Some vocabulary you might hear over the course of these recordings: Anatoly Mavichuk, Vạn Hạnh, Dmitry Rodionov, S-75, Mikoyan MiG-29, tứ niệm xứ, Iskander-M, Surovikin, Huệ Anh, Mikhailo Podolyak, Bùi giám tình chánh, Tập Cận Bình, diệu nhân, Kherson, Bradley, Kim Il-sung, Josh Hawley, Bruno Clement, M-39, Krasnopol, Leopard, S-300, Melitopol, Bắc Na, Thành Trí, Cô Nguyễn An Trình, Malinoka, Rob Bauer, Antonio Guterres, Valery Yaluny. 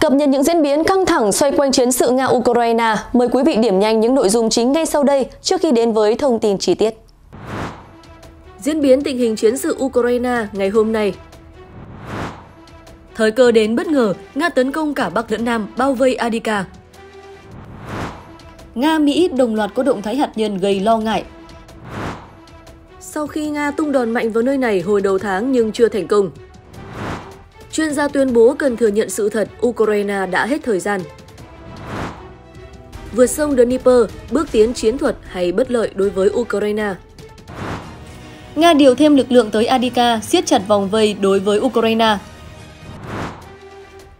Cập nhật những diễn biến căng thẳng xoay quanh chiến sự Nga-Ukraine, mời quý vị điểm nhanh những nội dung chính ngay sau đây trước khi đến với thông tin chi tiết. Diễn biến tình hình chiến sự Ukraine ngày hôm nay. Thời cơ đến bất ngờ, Nga tấn công cả Bắc lẫn Nam, bao vây Adika. Nga-Mỹ đồng loạt có động thái hạt nhân gây lo ngại. Sau khi Nga tung đòn mạnh vào nơi này hồi đầu tháng nhưng chưa thành công. Chuyên gia tuyên bố cần thừa nhận sự thật, Ukraine đã hết thời gian. Vượt sông Dnipro, bước tiến chiến thuật hay bất lợi đối với Ukraine. Nga điều thêm lực lượng tới Avdiivka, siết chặt vòng vây đối với Ukraine.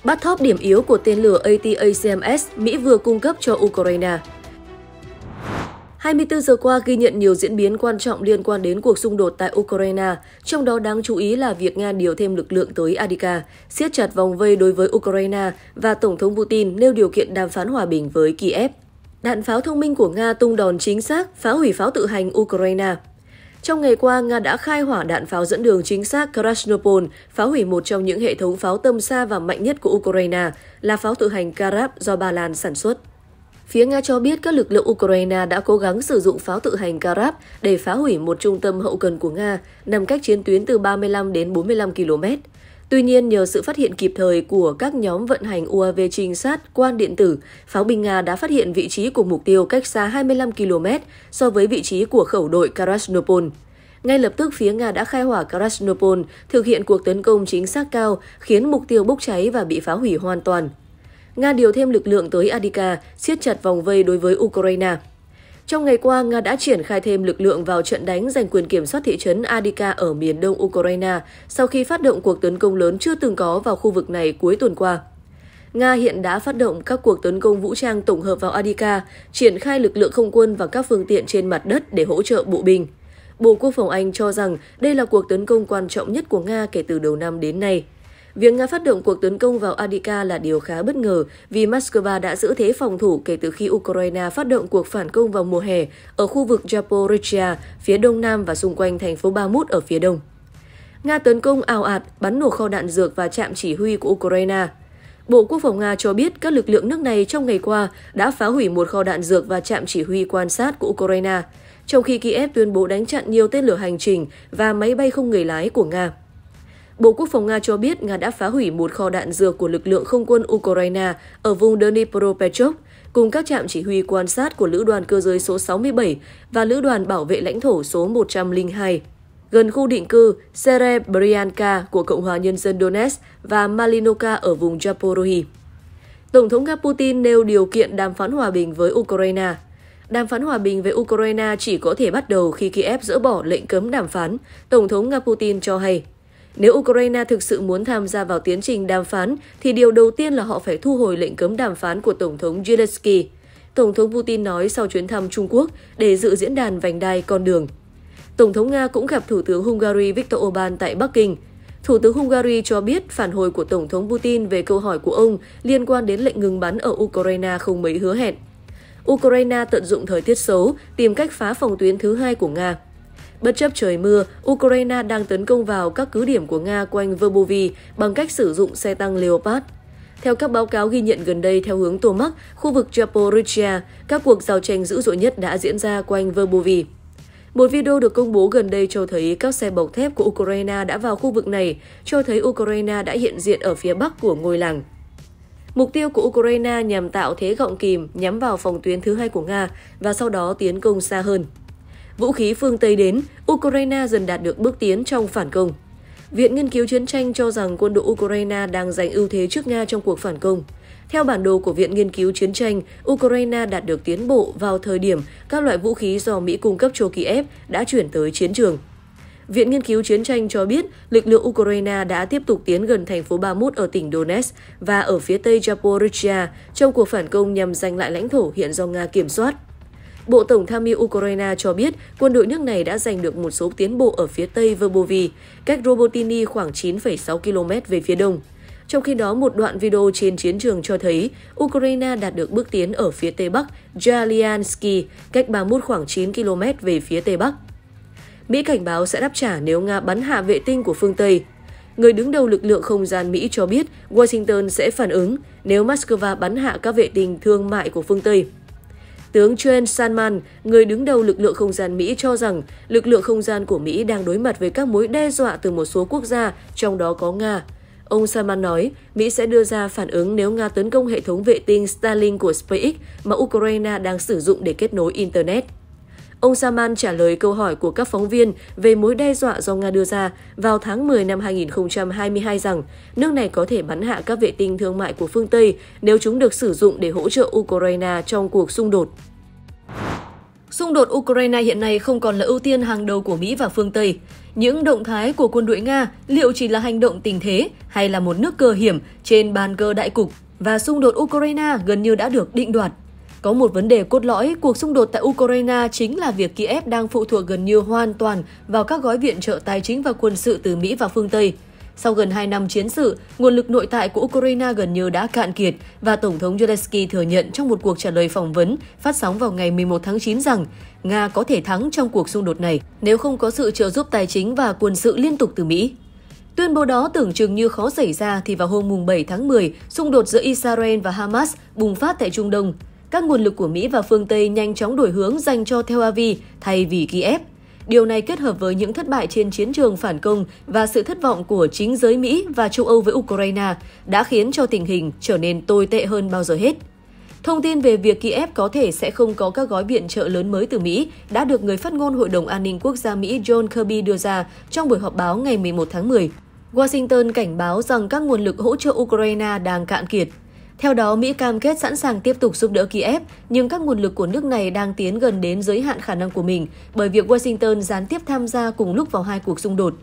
Bắt thóp điểm yếu của tên lửa ATACMS, Mỹ vừa cung cấp cho Ukraine. 24 giờ qua ghi nhận nhiều diễn biến quan trọng liên quan đến cuộc xung đột tại Ukraine, trong đó đáng chú ý là việc Nga điều thêm lực lượng tới Avdiivka, siết chặt vòng vây đối với Ukraine và Tổng thống Putin nêu điều kiện đàm phán hòa bình với Kiev. Đạn pháo thông minh của Nga tung đòn chính xác, phá hủy pháo tự hành Ukraine. Trong ngày qua, Nga đã khai hỏa đạn pháo dẫn đường chính xác Krasnopol, phá hủy một trong những hệ thống pháo tầm xa và mạnh nhất của Ukraine, là pháo tự hành Karab do Ba Lan sản xuất. Phía Nga cho biết các lực lượng Ukraine đã cố gắng sử dụng pháo tự hành Karab để phá hủy một trung tâm hậu cần của Nga, nằm cách chiến tuyến từ 35 đến 45 km. Tuy nhiên, nhờ sự phát hiện kịp thời của các nhóm vận hành UAV trinh sát, quan điện tử, pháo binh Nga đã phát hiện vị trí của mục tiêu cách xa 25 km so với vị trí của khẩu đội Krasnopol. Ngay lập tức, phía Nga đã khai hỏa Krasnopol, thực hiện cuộc tấn công chính xác cao, khiến mục tiêu bốc cháy và bị phá hủy hoàn toàn. Nga điều thêm lực lượng tới Avdiivka, siết chặt vòng vây đối với Ukraine. Trong ngày qua, Nga đã triển khai thêm lực lượng vào trận đánh giành quyền kiểm soát thị trấn Avdiivka ở miền đông Ukraine sau khi phát động cuộc tấn công lớn chưa từng có vào khu vực này cuối tuần qua. Nga hiện đã phát động các cuộc tấn công vũ trang tổng hợp vào Avdiivka, triển khai lực lượng không quân và các phương tiện trên mặt đất để hỗ trợ bộ binh. Bộ Quốc phòng Anh cho rằng đây là cuộc tấn công quan trọng nhất của Nga kể từ đầu năm đến nay. Việc Nga phát động cuộc tấn công vào Avdiivka là điều khá bất ngờ vì Moscow đã giữ thế phòng thủ kể từ khi Ukraine phát động cuộc phản công vào mùa hè ở khu vực Zaporizhzhia, phía đông nam và xung quanh thành phố Bakhmut ở phía đông. Nga tấn công ào ạt, bắn nổ kho đạn dược và trạm chỉ huy của Ukraine. Bộ Quốc phòng Nga cho biết các lực lượng nước này trong ngày qua đã phá hủy một kho đạn dược và trạm chỉ huy quan sát của Ukraine, trong khi Kiev tuyên bố đánh chặn nhiều tên lửa hành trình và máy bay không người lái của Nga. Bộ Quốc phòng Nga cho biết Nga đã phá hủy một kho đạn dược của lực lượng không quân Ukraine ở vùng Dnipropetrovsk, cùng các trạm chỉ huy quan sát của Lữ đoàn cơ giới số 67 và Lữ đoàn bảo vệ lãnh thổ số 102, gần khu định cư Serebryakha của Cộng hòa Nhân dân Donetsk và Malinoka ở vùng Zaporizhzhia. Tổng thống Nga Putin nêu điều kiện đàm phán hòa bình với Ukraine. Đàm phán hòa bình với Ukraine chỉ có thể bắt đầu khi Kiev dỡ bỏ lệnh cấm đàm phán, Tổng thống Nga Putin cho hay. Nếu Ukraine thực sự muốn tham gia vào tiến trình đàm phán, thì điều đầu tiên là họ phải thu hồi lệnh cấm đàm phán của Tổng thống Zelensky, Tổng thống Putin nói sau chuyến thăm Trung Quốc để dự diễn đàn vành đai con đường. Tổng thống Nga cũng gặp Thủ tướng Hungary Viktor Orbán tại Bắc Kinh. Thủ tướng Hungary cho biết phản hồi của Tổng thống Putin về câu hỏi của ông liên quan đến lệnh ngừng bắn ở Ukraine không mấy hứa hẹn. Ukraine tận dụng thời tiết xấu, tìm cách phá phòng tuyến thứ hai của Nga. Bất chấp trời mưa, Ukraine đang tấn công vào các cứ điểm của Nga quanh Verbove bằng cách sử dụng xe tăng Leopard. Theo các báo cáo ghi nhận gần đây theo hướng Tokmak, khu vực Zaporizhzhia, các cuộc giao tranh dữ dội nhất đã diễn ra quanh Verbove. Một video được công bố gần đây cho thấy các xe bọc thép của Ukraine đã vào khu vực này, cho thấy Ukraine đã hiện diện ở phía bắc của ngôi làng. Mục tiêu của Ukraine nhằm tạo thế gọng kìm nhắm vào phòng tuyến thứ hai của Nga và sau đó tiến công xa hơn. Vũ khí phương Tây đến, Ukraine dần đạt được bước tiến trong phản công. Viện Nghiên cứu Chiến tranh cho rằng quân đội Ukraine đang giành ưu thế trước Nga trong cuộc phản công. Theo bản đồ của Viện Nghiên cứu Chiến tranh, Ukraine đạt được tiến bộ vào thời điểm các loại vũ khí do Mỹ cung cấp cho Kiev đã chuyển tới chiến trường. Viện Nghiên cứu Chiến tranh cho biết lực lượng Ukraine đã tiếp tục tiến gần thành phố Bakhmut ở tỉnh Donetsk và ở phía tây Zaporizhzhia trong cuộc phản công nhằm giành lại lãnh thổ hiện do Nga kiểm soát. Bộ Tổng tham mưu Ukraine cho biết quân đội nước này đã giành được một số tiến bộ ở phía tây Verbove, cách Robotini khoảng 9,6 km về phía đông. Trong khi đó, một đoạn video trên chiến trường cho thấy Ukraine đạt được bước tiến ở phía tây bắc Jaliansky, cách Bakhmut khoảng 9 km về phía tây bắc. Mỹ cảnh báo sẽ đáp trả nếu Nga bắn hạ vệ tinh của phương Tây. người đứng đầu lực lượng không gian Mỹ cho biết Washington sẽ phản ứng nếu Moscow bắn hạ các vệ tinh thương mại của phương Tây. Tướng Jen Salman, người đứng đầu lực lượng không gian Mỹ cho rằng lực lượng không gian của Mỹ đang đối mặt với các mối đe dọa từ một số quốc gia, trong đó có Nga. Ông Salman nói Mỹ sẽ đưa ra phản ứng nếu Nga tấn công hệ thống vệ tinh Starlink của SpaceX mà Ukraine đang sử dụng để kết nối Internet. Ông Salman trả lời câu hỏi của các phóng viên về mối đe dọa do Nga đưa ra vào tháng 10 năm 2022 rằng nước này có thể bắn hạ các vệ tinh thương mại của phương Tây nếu chúng được sử dụng để hỗ trợ Ukraine trong cuộc xung đột. Xung đột Ukraine hiện nay không còn là ưu tiên hàng đầu của Mỹ và phương Tây. Những động thái của quân đội Nga liệu chỉ là hành động tình thế hay là một nước cờ hiểm trên bàn cờ đại cục, và xung đột Ukraine gần như đã được định đoạt. Có một vấn đề cốt lõi cuộc xung đột tại Ukraine chính là việc Kiev đang phụ thuộc gần như hoàn toàn vào các gói viện trợ tài chính và quân sự từ Mỹ và phương Tây. Sau gần 2 năm chiến sự, nguồn lực nội tại của Ukraine gần như đã cạn kiệt và Tổng thống Zelensky thừa nhận trong một cuộc trả lời phỏng vấn phát sóng vào ngày 11 tháng 9 rằng Nga có thể thắng trong cuộc xung đột này nếu không có sự trợ giúp tài chính và quân sự liên tục từ Mỹ. Tuyên bố đó tưởng chừng như khó xảy ra thì vào hôm 7 tháng 10, xung đột giữa Israel và Hamas bùng phát tại Trung Đông. Các nguồn lực của Mỹ và phương Tây nhanh chóng đổi hướng dành cho Tel Aviv thay vì Kiev. Điều này kết hợp với những thất bại trên chiến trường phản công và sự thất vọng của chính giới Mỹ và châu Âu với Ukraine đã khiến cho tình hình trở nên tồi tệ hơn bao giờ hết. Thông tin về việc Kiev có thể sẽ không có các gói viện trợ lớn mới từ Mỹ đã được người phát ngôn Hội đồng An ninh Quốc gia Mỹ John Kirby đưa ra trong buổi họp báo ngày 11 tháng 10. Washington cảnh báo rằng các nguồn lực hỗ trợ Ukraine đang cạn kiệt. Theo đó, Mỹ cam kết sẵn sàng tiếp tục giúp đỡ Kiev, nhưng các nguồn lực của nước này đang tiến gần đến giới hạn khả năng của mình bởi việc Washington gián tiếp tham gia cùng lúc vào hai cuộc xung đột.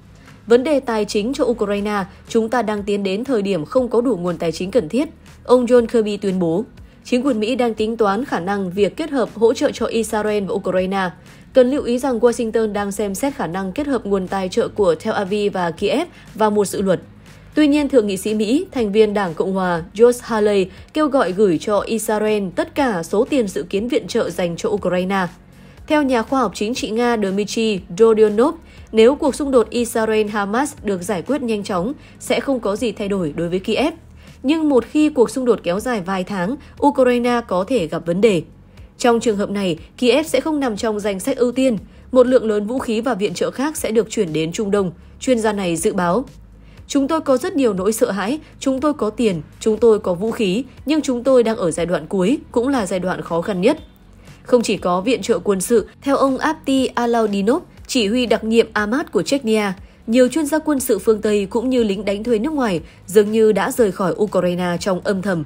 Vấn đề tài chính cho Ukraine, chúng ta đang tiến đến thời điểm không có đủ nguồn tài chính cần thiết, ông John Kirby tuyên bố. Chính quyền Mỹ đang tính toán khả năng việc kết hợp hỗ trợ cho Israel và Ukraine. Cần lưu ý rằng Washington đang xem xét khả năng kết hợp nguồn tài trợ của Tel Aviv và Kiev vào một dự luật. Tuy nhiên, Thượng nghị sĩ Mỹ, thành viên Đảng Cộng hòa Josh Hawley kêu gọi gửi cho Israel tất cả số tiền dự kiến viện trợ dành cho Ukraine. Theo nhà khoa học chính trị Nga Dmitry Rodionov, nếu cuộc xung đột Israel-Hamas được giải quyết nhanh chóng, sẽ không có gì thay đổi đối với Kiev. Nhưng một khi cuộc xung đột kéo dài vài tháng, Ukraine có thể gặp vấn đề. Trong trường hợp này, Kiev sẽ không nằm trong danh sách ưu tiên. Một lượng lớn vũ khí và viện trợ khác sẽ được chuyển đến Trung Đông, chuyên gia này dự báo. Chúng tôi có rất nhiều nỗi sợ hãi, chúng tôi có tiền, chúng tôi có vũ khí, nhưng chúng tôi đang ở giai đoạn cuối, cũng là giai đoạn khó khăn nhất. Không chỉ có viện trợ quân sự, theo ông Apti Alaudinov, chỉ huy đặc nhiệm Amad của Chechnya, nhiều chuyên gia quân sự phương Tây cũng như lính đánh thuê nước ngoài dường như đã rời khỏi Ukraine trong âm thầm.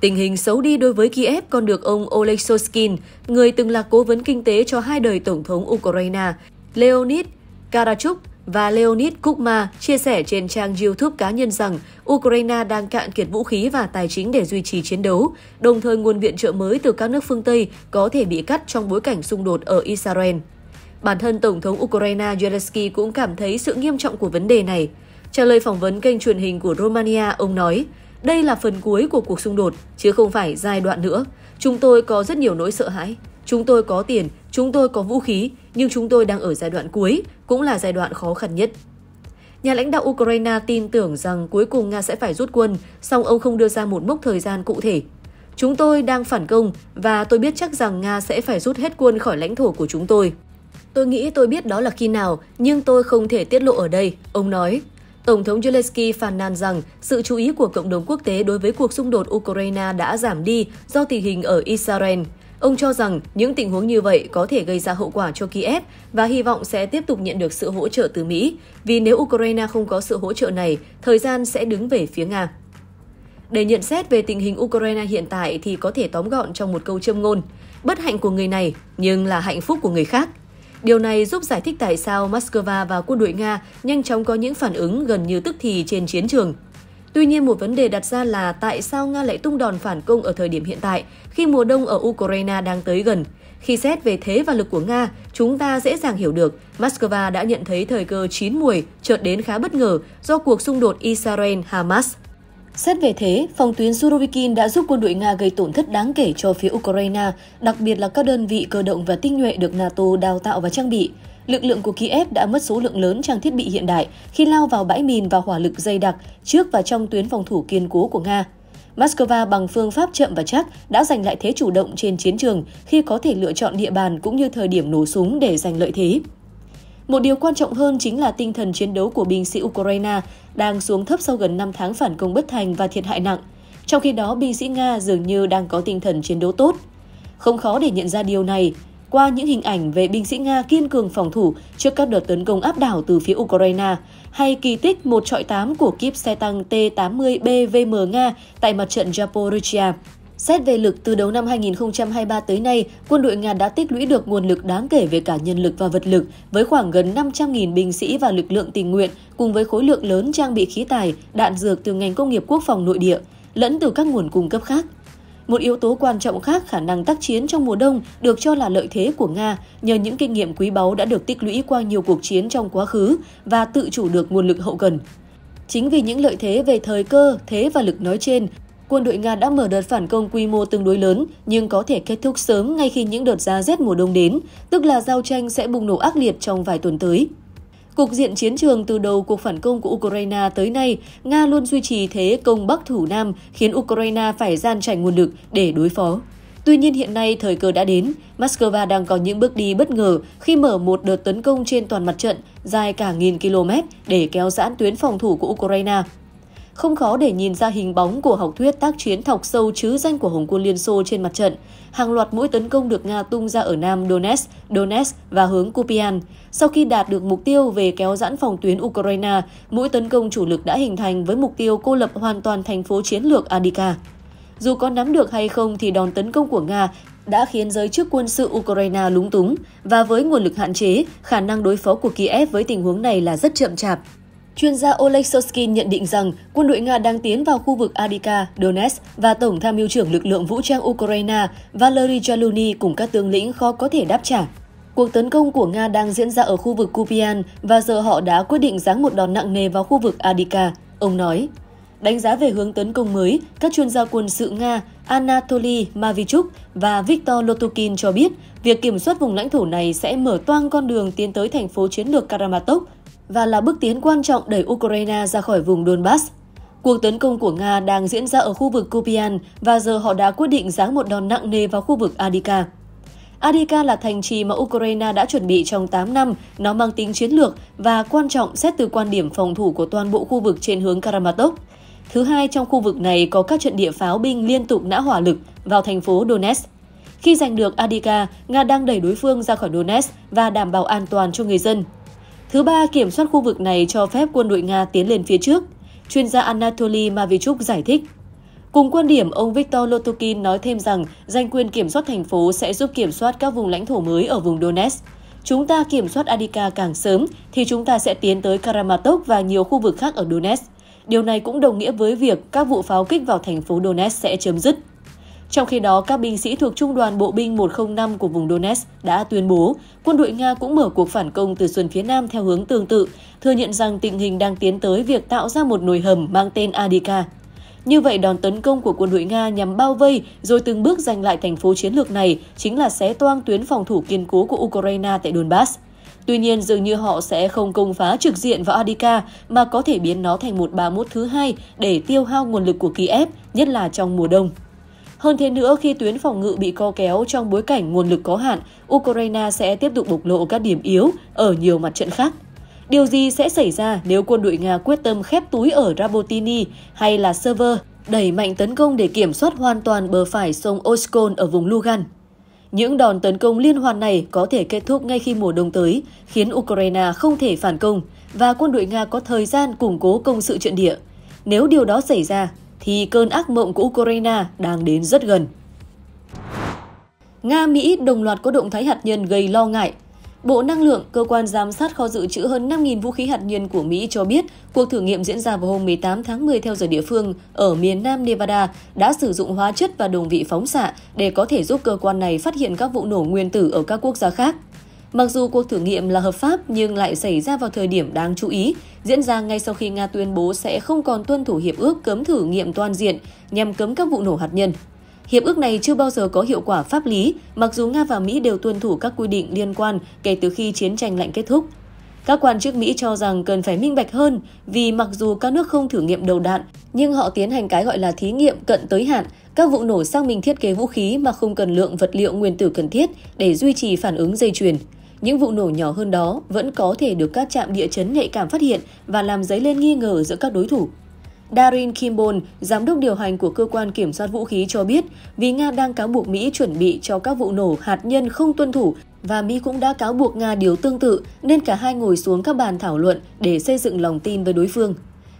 Tình hình xấu đi đối với Kiev còn được ông Oleksiy, người từng là cố vấn kinh tế cho hai đời Tổng thống Ukraine, Leonid Karachuk và Leonid Kukma, chia sẻ trên trang YouTube cá nhân rằng Ukraine đang cạn kiệt vũ khí và tài chính để duy trì chiến đấu, đồng thời nguồn viện trợ mới từ các nước phương Tây có thể bị cắt trong bối cảnh xung đột ở Israel. Bản thân Tổng thống Ukraine Zelensky cũng cảm thấy sự nghiêm trọng của vấn đề này. Trả lời phỏng vấn kênh truyền hình của Romania, ông nói, đây là phần cuối của cuộc xung đột, chứ không phải giai đoạn nữa. Chúng tôi có rất nhiều nỗi sợ hãi. Chúng tôi có tiền, chúng tôi có vũ khí, nhưng chúng tôi đang ở giai đoạn cuối, cũng là giai đoạn khó khăn nhất. Nhà lãnh đạo Ukraine tin tưởng rằng cuối cùng Nga sẽ phải rút quân, song ông không đưa ra một mốc thời gian cụ thể. Chúng tôi đang phản công và tôi biết chắc rằng Nga sẽ phải rút hết quân khỏi lãnh thổ của chúng tôi. Tôi nghĩ tôi biết đó là khi nào, nhưng tôi không thể tiết lộ ở đây, ông nói. Tổng thống Zelensky phàn nàn rằng sự chú ý của cộng đồng quốc tế đối với cuộc xung đột Ukraine đã giảm đi do tình hình ở Israel. Ông cho rằng những tình huống như vậy có thể gây ra hậu quả cho Kiev và hy vọng sẽ tiếp tục nhận được sự hỗ trợ từ Mỹ, vì nếu Ukraine không có sự hỗ trợ này, thời gian sẽ đứng về phía Nga. Để nhận xét về tình hình Ukraine hiện tại thì có thể tóm gọn trong một câu châm ngôn, bất hạnh của người này nhưng là hạnh phúc của người khác. Điều này giúp giải thích tại sao Moscow và quân đội Nga nhanh chóng có những phản ứng gần như tức thì trên chiến trường. Tuy nhiên, một vấn đề đặt ra là tại sao Nga lại tung đòn phản công ở thời điểm hiện tại, khi mùa đông ở Ukraine đang tới gần. Khi xét về thế và lực của Nga, chúng ta dễ dàng hiểu được Moscow đã nhận thấy thời cơ chín muồi chợt đến khá bất ngờ do cuộc xung đột Israel-Hamas. Xét về thế, phòng tuyến Surovikin đã giúp quân đội Nga gây tổn thất đáng kể cho phía Ukraine, đặc biệt là các đơn vị cơ động và tinh nhuệ được NATO đào tạo và trang bị. Lực lượng của Kiev đã mất số lượng lớn trang thiết bị hiện đại khi lao vào bãi mìn và hỏa lực dày đặc trước và trong tuyến phòng thủ kiên cố của Nga. Moscow bằng phương pháp chậm và chắc đã giành lại thế chủ động trên chiến trường khi có thể lựa chọn địa bàn cũng như thời điểm nổ súng để giành lợi thế. Một điều quan trọng hơn chính là tinh thần chiến đấu của binh sĩ Ukraine đang xuống thấp sau gần 5 tháng phản công bất thành và thiệt hại nặng. Trong khi đó, binh sĩ Nga dường như đang có tinh thần chiến đấu tốt. Không khó để nhận ra điều này qua những hình ảnh về binh sĩ Nga kiên cường phòng thủ trước các đợt tấn công áp đảo từ phía Ukraine, hay kỳ tích 1/8 của kíp xe tăng T-80BVM Nga tại mặt trận Zaporizhzhia. Xét về lực, từ đầu năm 2023 tới nay, quân đội Nga đã tích lũy được nguồn lực đáng kể về cả nhân lực và vật lực, với khoảng gần 500.000 binh sĩ và lực lượng tình nguyện, cùng với khối lượng lớn trang bị khí tài, đạn dược từ ngành công nghiệp quốc phòng nội địa, lẫn từ các nguồn cung cấp khác. Một yếu tố quan trọng khác, khả năng tác chiến trong mùa đông, được cho là lợi thế của Nga nhờ những kinh nghiệm quý báu đã được tích lũy qua nhiều cuộc chiến trong quá khứ và tự chủ được nguồn lực hậu cần. Chính vì những lợi thế về thời cơ, thế và lực nói trên, quân đội Nga đã mở đợt phản công quy mô tương đối lớn nhưng có thể kết thúc sớm ngay khi những đợt giá rét mùa đông đến, tức là giao tranh sẽ bùng nổ ác liệt trong vài tuần tới. Cục diện chiến trường từ đầu cuộc phản công của Ukraine tới nay, Nga luôn duy trì thế công Bắc thủ Nam, khiến Ukraine phải dàn trải nguồn lực để đối phó. Tuy nhiên hiện nay thời cơ đã đến, Moscow đang có những bước đi bất ngờ khi mở một đợt tấn công trên toàn mặt trận dài cả nghìn km để kéo giãn tuyến phòng thủ của Ukraine. Không khó để nhìn ra hình bóng của học thuyết tác chiến thọc sâu trứ danh của Hồng quân Liên Xô trên mặt trận. Hàng loạt mũi tấn công được Nga tung ra ở Nam Donetsk và hướng Kupian. Sau khi đạt được mục tiêu về kéo giãn phòng tuyến Ukraine, mũi tấn công chủ lực đã hình thành với mục tiêu cô lập hoàn toàn thành phố chiến lược Adika. Dù có nắm được hay không thì đòn tấn công của Nga đã khiến giới chức quân sự Ukraine lúng túng, và với nguồn lực hạn chế, khả năng đối phó của Kiev với tình huống này là rất chậm chạp. Chuyên gia Oleksiy nhận định rằng quân đội Nga đang tiến vào khu vực Avdiivka, Donetsk và Tổng tham mưu trưởng lực lượng vũ trang Ukraine Valery Yaluny cùng các tướng lĩnh khó có thể đáp trả. Cuộc tấn công của Nga đang diễn ra ở khu vực Kupian và giờ họ đã quyết định giáng một đòn nặng nề vào khu vực Avdiivka, ông nói. Đánh giá về hướng tấn công mới, các chuyên gia quân sự Nga Anatoly Mavichuk và Viktor Lotukin cho biết việc kiểm soát vùng lãnh thổ này sẽ mở toang con đường tiến tới thành phố chiến lược Kramatorsk, và là bước tiến quan trọng đẩy Ukraine ra khỏi vùng Donbass. Cuộc tấn công của Nga đang diễn ra ở khu vực Kupian và giờ họ đã quyết định giáng một đòn nặng nề vào khu vực Avdiivka. Avdiivka là thành trì mà Ukraine đã chuẩn bị trong 8 năm, nó mang tính chiến lược và quan trọng xét từ quan điểm phòng thủ của toàn bộ khu vực trên hướng Kramatorsk. Thứ hai, trong khu vực này có các trận địa pháo binh liên tục nã hỏa lực vào thành phố Donetsk. Khi giành được Avdiivka, Nga đang đẩy đối phương ra khỏi Donetsk và đảm bảo an toàn cho người dân. Thứ ba, kiểm soát khu vực này cho phép quân đội Nga tiến lên phía trước, chuyên gia Anatoly Mavichuk giải thích. Cùng quan điểm, ông Viktor Lotukin nói thêm rằng giành quyền kiểm soát thành phố sẽ giúp kiểm soát các vùng lãnh thổ mới ở vùng Donetsk. Chúng ta kiểm soát Avdiivka càng sớm thì chúng ta sẽ tiến tới Kramatorsk và nhiều khu vực khác ở Donetsk. Điều này cũng đồng nghĩa với việc các vụ pháo kích vào thành phố Donetsk sẽ chấm dứt. Trong khi đó, các binh sĩ thuộc Trung đoàn Bộ binh 105 của vùng Donetsk đã tuyên bố quân đội Nga cũng mở cuộc phản công từ xuân phía Nam theo hướng tương tự, thừa nhận rằng tình hình đang tiến tới việc tạo ra một nồi hầm mang tên Avdiivka. Như vậy, đòn tấn công của quân đội Nga nhằm bao vây rồi từng bước giành lại thành phố chiến lược này chính là xé toang tuyến phòng thủ kiên cố của Ukraine tại Donbass. Tuy nhiên, dường như họ sẽ không công phá trực diện vào Avdiivka mà có thể biến nó thành một 31 thứ hai để tiêu hao nguồn lực của Kiev, nhất là trong mùa đông. Hơn thế nữa, khi tuyến phòng ngự bị co kéo trong bối cảnh nguồn lực có hạn, Ukraine sẽ tiếp tục bộc lộ các điểm yếu ở nhiều mặt trận khác. Điều gì sẽ xảy ra nếu quân đội Nga quyết tâm khép túi ở Rabotini hay là Sever, đẩy mạnh tấn công để kiểm soát hoàn toàn bờ phải sông Oskol ở vùng Lugan? Những đòn tấn công liên hoàn này có thể kết thúc ngay khi mùa đông tới, khiến Ukraine không thể phản công và quân đội Nga có thời gian củng cố công sự trận địa. Nếu điều đó xảy ra, thì cơn ác mộng của Ukraine đang đến rất gần. Nga-Mỹ đồng loạt có động thái hạt nhân gây lo ngại. Bộ Năng lượng, cơ quan giám sát kho dự trữ hơn 5.000 vũ khí hạt nhân của Mỹ cho biết cuộc thử nghiệm diễn ra vào hôm 18 tháng 10 theo giờ địa phương ở miền Nam Nevada đã sử dụng hóa chất và đồng vị phóng xạ để có thể giúp cơ quan này phát hiện các vụ nổ nguyên tử ở các quốc gia khác. Mặc dù cuộc thử nghiệm là hợp pháp nhưng lại xảy ra vào thời điểm đáng chú ý, diễn ra ngay sau khi Nga tuyên bố sẽ không còn tuân thủ hiệp ước cấm thử nghiệm toàn diện nhằm cấm các vụ nổ hạt nhân. Hiệp ước này chưa bao giờ có hiệu quả pháp lý, mặc dù Nga và Mỹ đều tuân thủ các quy định liên quan kể từ khi chiến tranh lạnh kết thúc. Các quan chức Mỹ cho rằng cần phải minh bạch hơn vì mặc dù các nước không thử nghiệm đầu đạn, nhưng họ tiến hành cái gọi là thí nghiệm cận tới hạn, các vụ nổ sang mình thiết kế vũ khí mà không cần lượng vật liệu nguyên tử cần thiết để duy trì phản ứng dây chuyền. Những vụ nổ nhỏ hơn đó vẫn có thể được các trạm địa chấn nhạy cảm phát hiện và làm dấy lên nghi ngờ giữa các đối thủ. Darin Kimball, giám đốc điều hành của Cơ quan Kiểm soát Vũ khí cho biết, vì Nga đang cáo buộc Mỹ chuẩn bị cho các vụ nổ hạt nhân không tuân thủ và Mỹ cũng đã cáo buộc Nga điều tương tự, nên cả hai ngồi xuống các bàn thảo luận để xây dựng lòng tin với đối phương.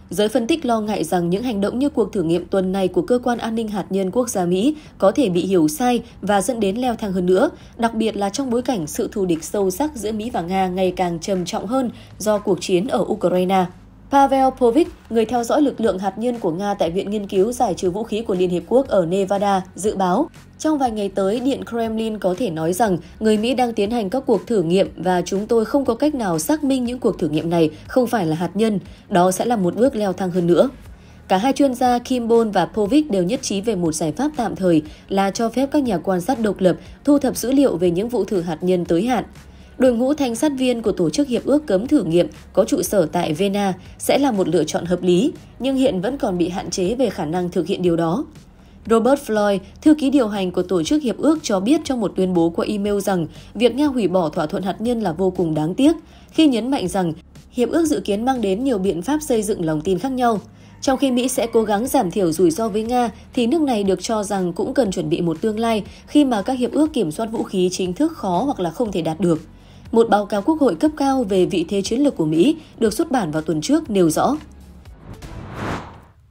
Giới phân tích lo ngại rằng những hành động như cuộc thử nghiệm tuần này của Cơ quan An ninh Hạt nhân Quốc gia Mỹ có thể bị hiểu sai và dẫn đến leo thang hơn nữa, đặc biệt là trong bối cảnh sự thù địch sâu sắc giữa Mỹ và Nga ngày càng trầm trọng hơn do cuộc chiến ở Ukraine. Pavel Povich, người theo dõi lực lượng hạt nhân của Nga tại Viện Nghiên cứu Giải trừ Vũ khí của Liên Hiệp Quốc ở Nevada, dự báo, trong vài ngày tới, Điện Kremlin có thể nói rằng người Mỹ đang tiến hành các cuộc thử nghiệm và chúng tôi không có cách nào xác minh những cuộc thử nghiệm này không phải là hạt nhân. Đó sẽ là một bước leo thang hơn nữa. Cả hai chuyên gia Kimball và Povich đều nhất trí về một giải pháp tạm thời là cho phép các nhà quan sát độc lập thu thập dữ liệu về những vụ thử hạt nhân tới hạn. Đội ngũ thanh sát viên của Tổ chức Hiệp ước Cấm Thử nghiệm có trụ sở tại Vienna sẽ là một lựa chọn hợp lý, nhưng hiện vẫn còn bị hạn chế về khả năng thực hiện điều đó. Robert Floyd, thư ký điều hành của Tổ chức Hiệp ước cho biết trong một tuyên bố qua email rằng việc Nga hủy bỏ thỏa thuận hạt nhân là vô cùng đáng tiếc, khi nhấn mạnh rằng Hiệp ước dự kiến mang đến nhiều biện pháp xây dựng lòng tin khác nhau. Trong khi Mỹ sẽ cố gắng giảm thiểu rủi ro với Nga, thì nước này được cho rằng cũng cần chuẩn bị một tương lai khi mà các hiệp ước kiểm soát vũ khí chính thức khó hoặc là không thể đạt được. Một báo cáo Quốc hội cấp cao về vị thế chiến lược của Mỹ được xuất bản vào tuần trước nêu rõ.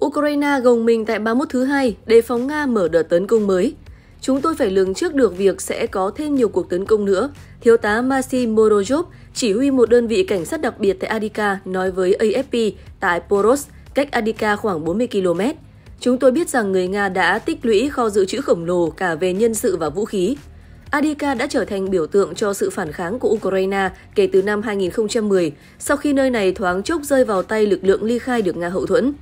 Ukraine gồng mình tại Bakhmut thứ hai, đề phòng Nga mở đợt tấn công mới. Chúng tôi phải lường trước được việc sẽ có thêm nhiều cuộc tấn công nữa, Thiếu tá Maxim Morozhov, chỉ huy một đơn vị cảnh sát đặc biệt tại Adika, nói với AFP tại Poros, cách Adika khoảng 40 km. Chúng tôi biết rằng người Nga đã tích lũy kho dự trữ khổng lồ cả về nhân sự và vũ khí. Avdiivka đã trở thành biểu tượng cho sự phản kháng của Ukraine kể từ năm 2010, sau khi nơi này thoáng chốc rơi vào tay lực lượng ly khai được Nga hậu thuẫn.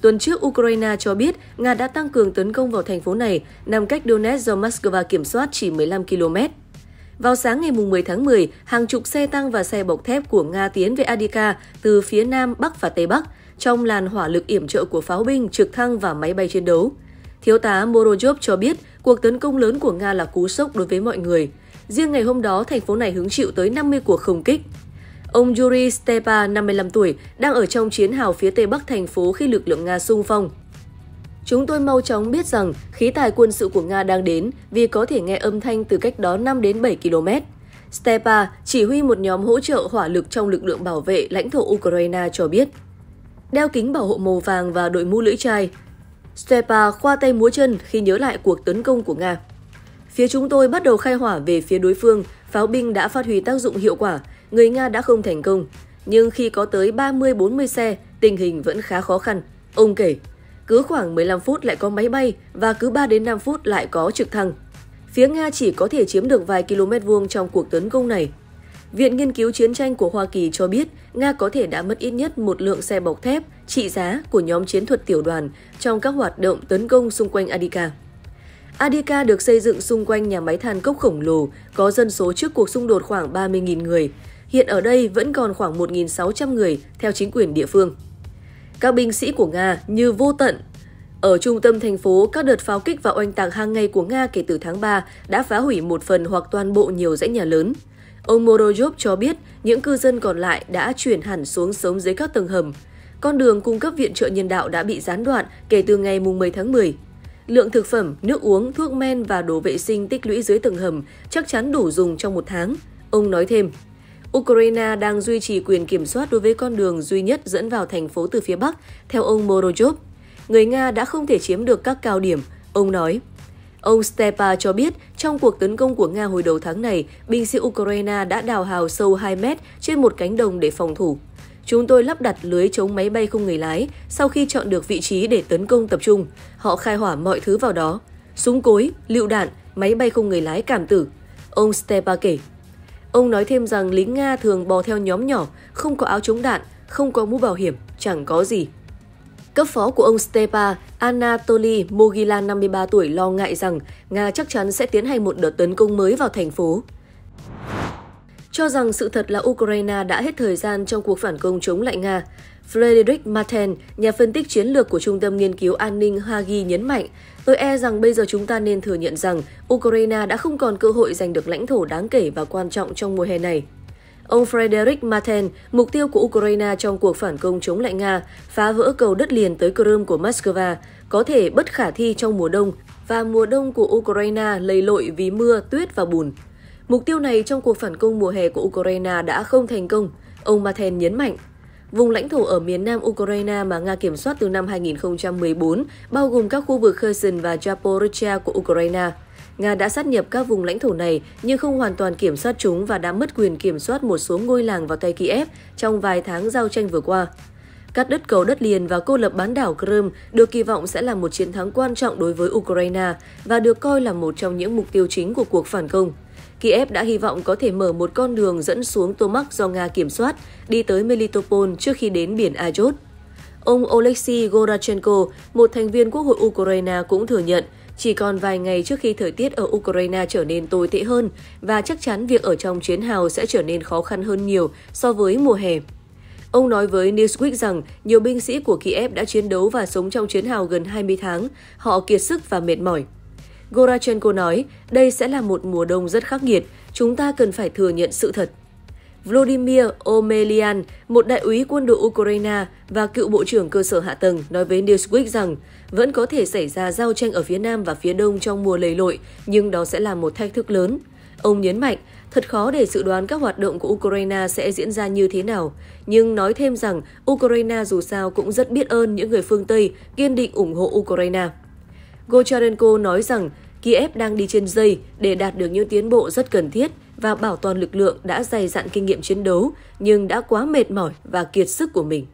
Tuần trước, Ukraine cho biết Nga đã tăng cường tấn công vào thành phố này, nằm cách Donetsk do Moscow kiểm soát chỉ 15 km. Vào sáng ngày 10 tháng 10, hàng chục xe tăng và xe bọc thép của Nga tiến về Avdiivka từ phía Nam, Bắc và Tây Bắc, trong làn hỏa lực yểm trợ của pháo binh, trực thăng và máy bay chiến đấu. Thiếu tá Morozhov cho biết cuộc tấn công lớn của Nga là cú sốc đối với mọi người. Riêng ngày hôm đó, thành phố này hứng chịu tới 50 cuộc không kích. Ông Yuri Stepa, 55 tuổi, đang ở trong chiến hào phía tây bắc thành phố khi lực lượng Nga xung phong. Chúng tôi mau chóng biết rằng khí tài quân sự của Nga đang đến vì có thể nghe âm thanh từ cách đó 5 đến 7 km. Stepa, chỉ huy một nhóm hỗ trợ hỏa lực trong lực lượng bảo vệ lãnh thổ Ukraine cho biết. Đeo kính bảo hộ màu vàng và đội mũ lưỡi chai, Stepa khoa tay múa chân khi nhớ lại cuộc tấn công của Nga. Phía chúng tôi bắt đầu khai hỏa về phía đối phương, pháo binh đã phát huy tác dụng hiệu quả, người Nga đã không thành công. Nhưng khi có tới 30-40 xe, tình hình vẫn khá khó khăn. Ông kể, cứ khoảng 15 phút lại có máy bay và cứ 3-5 phút lại có trực thăng. Phía Nga chỉ có thể chiếm được vài km vuông trong cuộc tấn công này. Viện Nghiên cứu Chiến tranh của Hoa Kỳ cho biết Nga có thể đã mất ít nhất một lượng xe bọc thép trị giá của nhóm chiến thuật tiểu đoàn trong các hoạt động tấn công xung quanh Avdiivka. Avdiivka được xây dựng xung quanh nhà máy than cốc khổng lồ, có dân số trước cuộc xung đột khoảng 30.000 người. Hiện ở đây vẫn còn khoảng 1.600 người, theo chính quyền địa phương. Các binh sĩ của Nga như vô tận. Ở trung tâm thành phố, các đợt pháo kích và oanh tạc hàng ngày của Nga kể từ tháng 3 đã phá hủy một phần hoặc toàn bộ nhiều dãy nhà lớn. Ông Morozhov cho biết những cư dân còn lại đã chuyển hẳn xuống sống dưới các tầng hầm. Con đường cung cấp viện trợ nhân đạo đã bị gián đoạn kể từ ngày 10 tháng 10. Lượng thực phẩm, nước uống, thuốc men và đồ vệ sinh tích lũy dưới tầng hầm chắc chắn đủ dùng trong một tháng. Ông nói thêm, Ukraine đang duy trì quyền kiểm soát đối với con đường duy nhất dẫn vào thành phố từ phía Bắc, theo ông Morozhov. Người Nga đã không thể chiếm được các cao điểm, ông nói. Ông Stepa cho biết, trong cuộc tấn công của Nga hồi đầu tháng này, binh sĩ Ukraine đã đào hào sâu 2 mét trên một cánh đồng để phòng thủ. Chúng tôi lắp đặt lưới chống máy bay không người lái sau khi chọn được vị trí để tấn công tập trung. Họ khai hỏa mọi thứ vào đó, súng cối, lựu đạn, máy bay không người lái cảm tử, ông Stepa kể. Ông nói thêm rằng lính Nga thường bò theo nhóm nhỏ, không có áo chống đạn, không có mũ bảo hiểm, chẳng có gì. Cấp phó của ông Stepa, Anatoly Mogila, 53 tuổi, lo ngại rằng Nga chắc chắn sẽ tiến hành một đợt tấn công mới vào thành phố. Cho rằng sự thật là Ukraine đã hết thời gian trong cuộc phản công chống lại Nga, Frederick Martin, nhà phân tích chiến lược của Trung tâm Nghiên cứu An ninh Hagi nhấn mạnh, tôi e rằng bây giờ chúng ta nên thừa nhận rằng Ukraine đã không còn cơ hội giành được lãnh thổ đáng kể và quan trọng trong mùa hè này. Ông Frederick Martin, mục tiêu của Ukraine trong cuộc phản công chống lại Nga, phá vỡ cầu đất liền tới Crimea của Moscow, có thể bất khả thi trong mùa đông, và mùa đông của Ukraine lầy lội vì mưa, tuyết và bùn. Mục tiêu này trong cuộc phản công mùa hè của Ukraine đã không thành công, ông Martin nhấn mạnh. Vùng lãnh thổ ở miền nam Ukraine mà Nga kiểm soát từ năm 2014, bao gồm các khu vực Kherson và Zaporizhzhia của Ukraine. Nga đã sát nhập các vùng lãnh thổ này nhưng không hoàn toàn kiểm soát chúng và đã mất quyền kiểm soát một số ngôi làng vào tay Kiev trong vài tháng giao tranh vừa qua. Cắt đứt cầu đất liền và cô lập bán đảo Crimea được kỳ vọng sẽ là một chiến thắng quan trọng đối với Ukraine và được coi là một trong những mục tiêu chính của cuộc phản công. Kiev đã hy vọng có thể mở một con đường dẫn xuống Tokmak do Nga kiểm soát, đi tới Melitopol trước khi đến biển Azov. Ông Oleksiy Gorchenko, một thành viên Quốc hội Ukraine cũng thừa nhận, chỉ còn vài ngày trước khi thời tiết ở Ukraine trở nên tồi tệ hơn và chắc chắn việc ở trong chiến hào sẽ trở nên khó khăn hơn nhiều so với mùa hè. Ông nói với Newsweek rằng nhiều binh sĩ của Kiev đã chiến đấu và sống trong chiến hào gần 20 tháng, họ kiệt sức và mệt mỏi. Gorchenko nói, đây sẽ là một mùa đông rất khắc nghiệt, chúng ta cần phải thừa nhận sự thật. Vladimir Omelian, một đại úy quân đội Ukraine và cựu bộ trưởng cơ sở hạ tầng, nói với Newsweek rằng vẫn có thể xảy ra giao tranh ở phía Nam và phía Đông trong mùa lầy lội, nhưng đó sẽ là một thách thức lớn. Ông nhấn mạnh, thật khó để dự đoán các hoạt động của Ukraine sẽ diễn ra như thế nào, nhưng nói thêm rằng Ukraine dù sao cũng rất biết ơn những người phương Tây kiên định ủng hộ Ukraine. Gorchenko nói rằng Kiev đang đi trên dây để đạt được những tiến bộ rất cần thiết và bảo toàn lực lượng đã dày dặn kinh nghiệm chiến đấu nhưng đã quá mệt mỏi và kiệt sức của mình.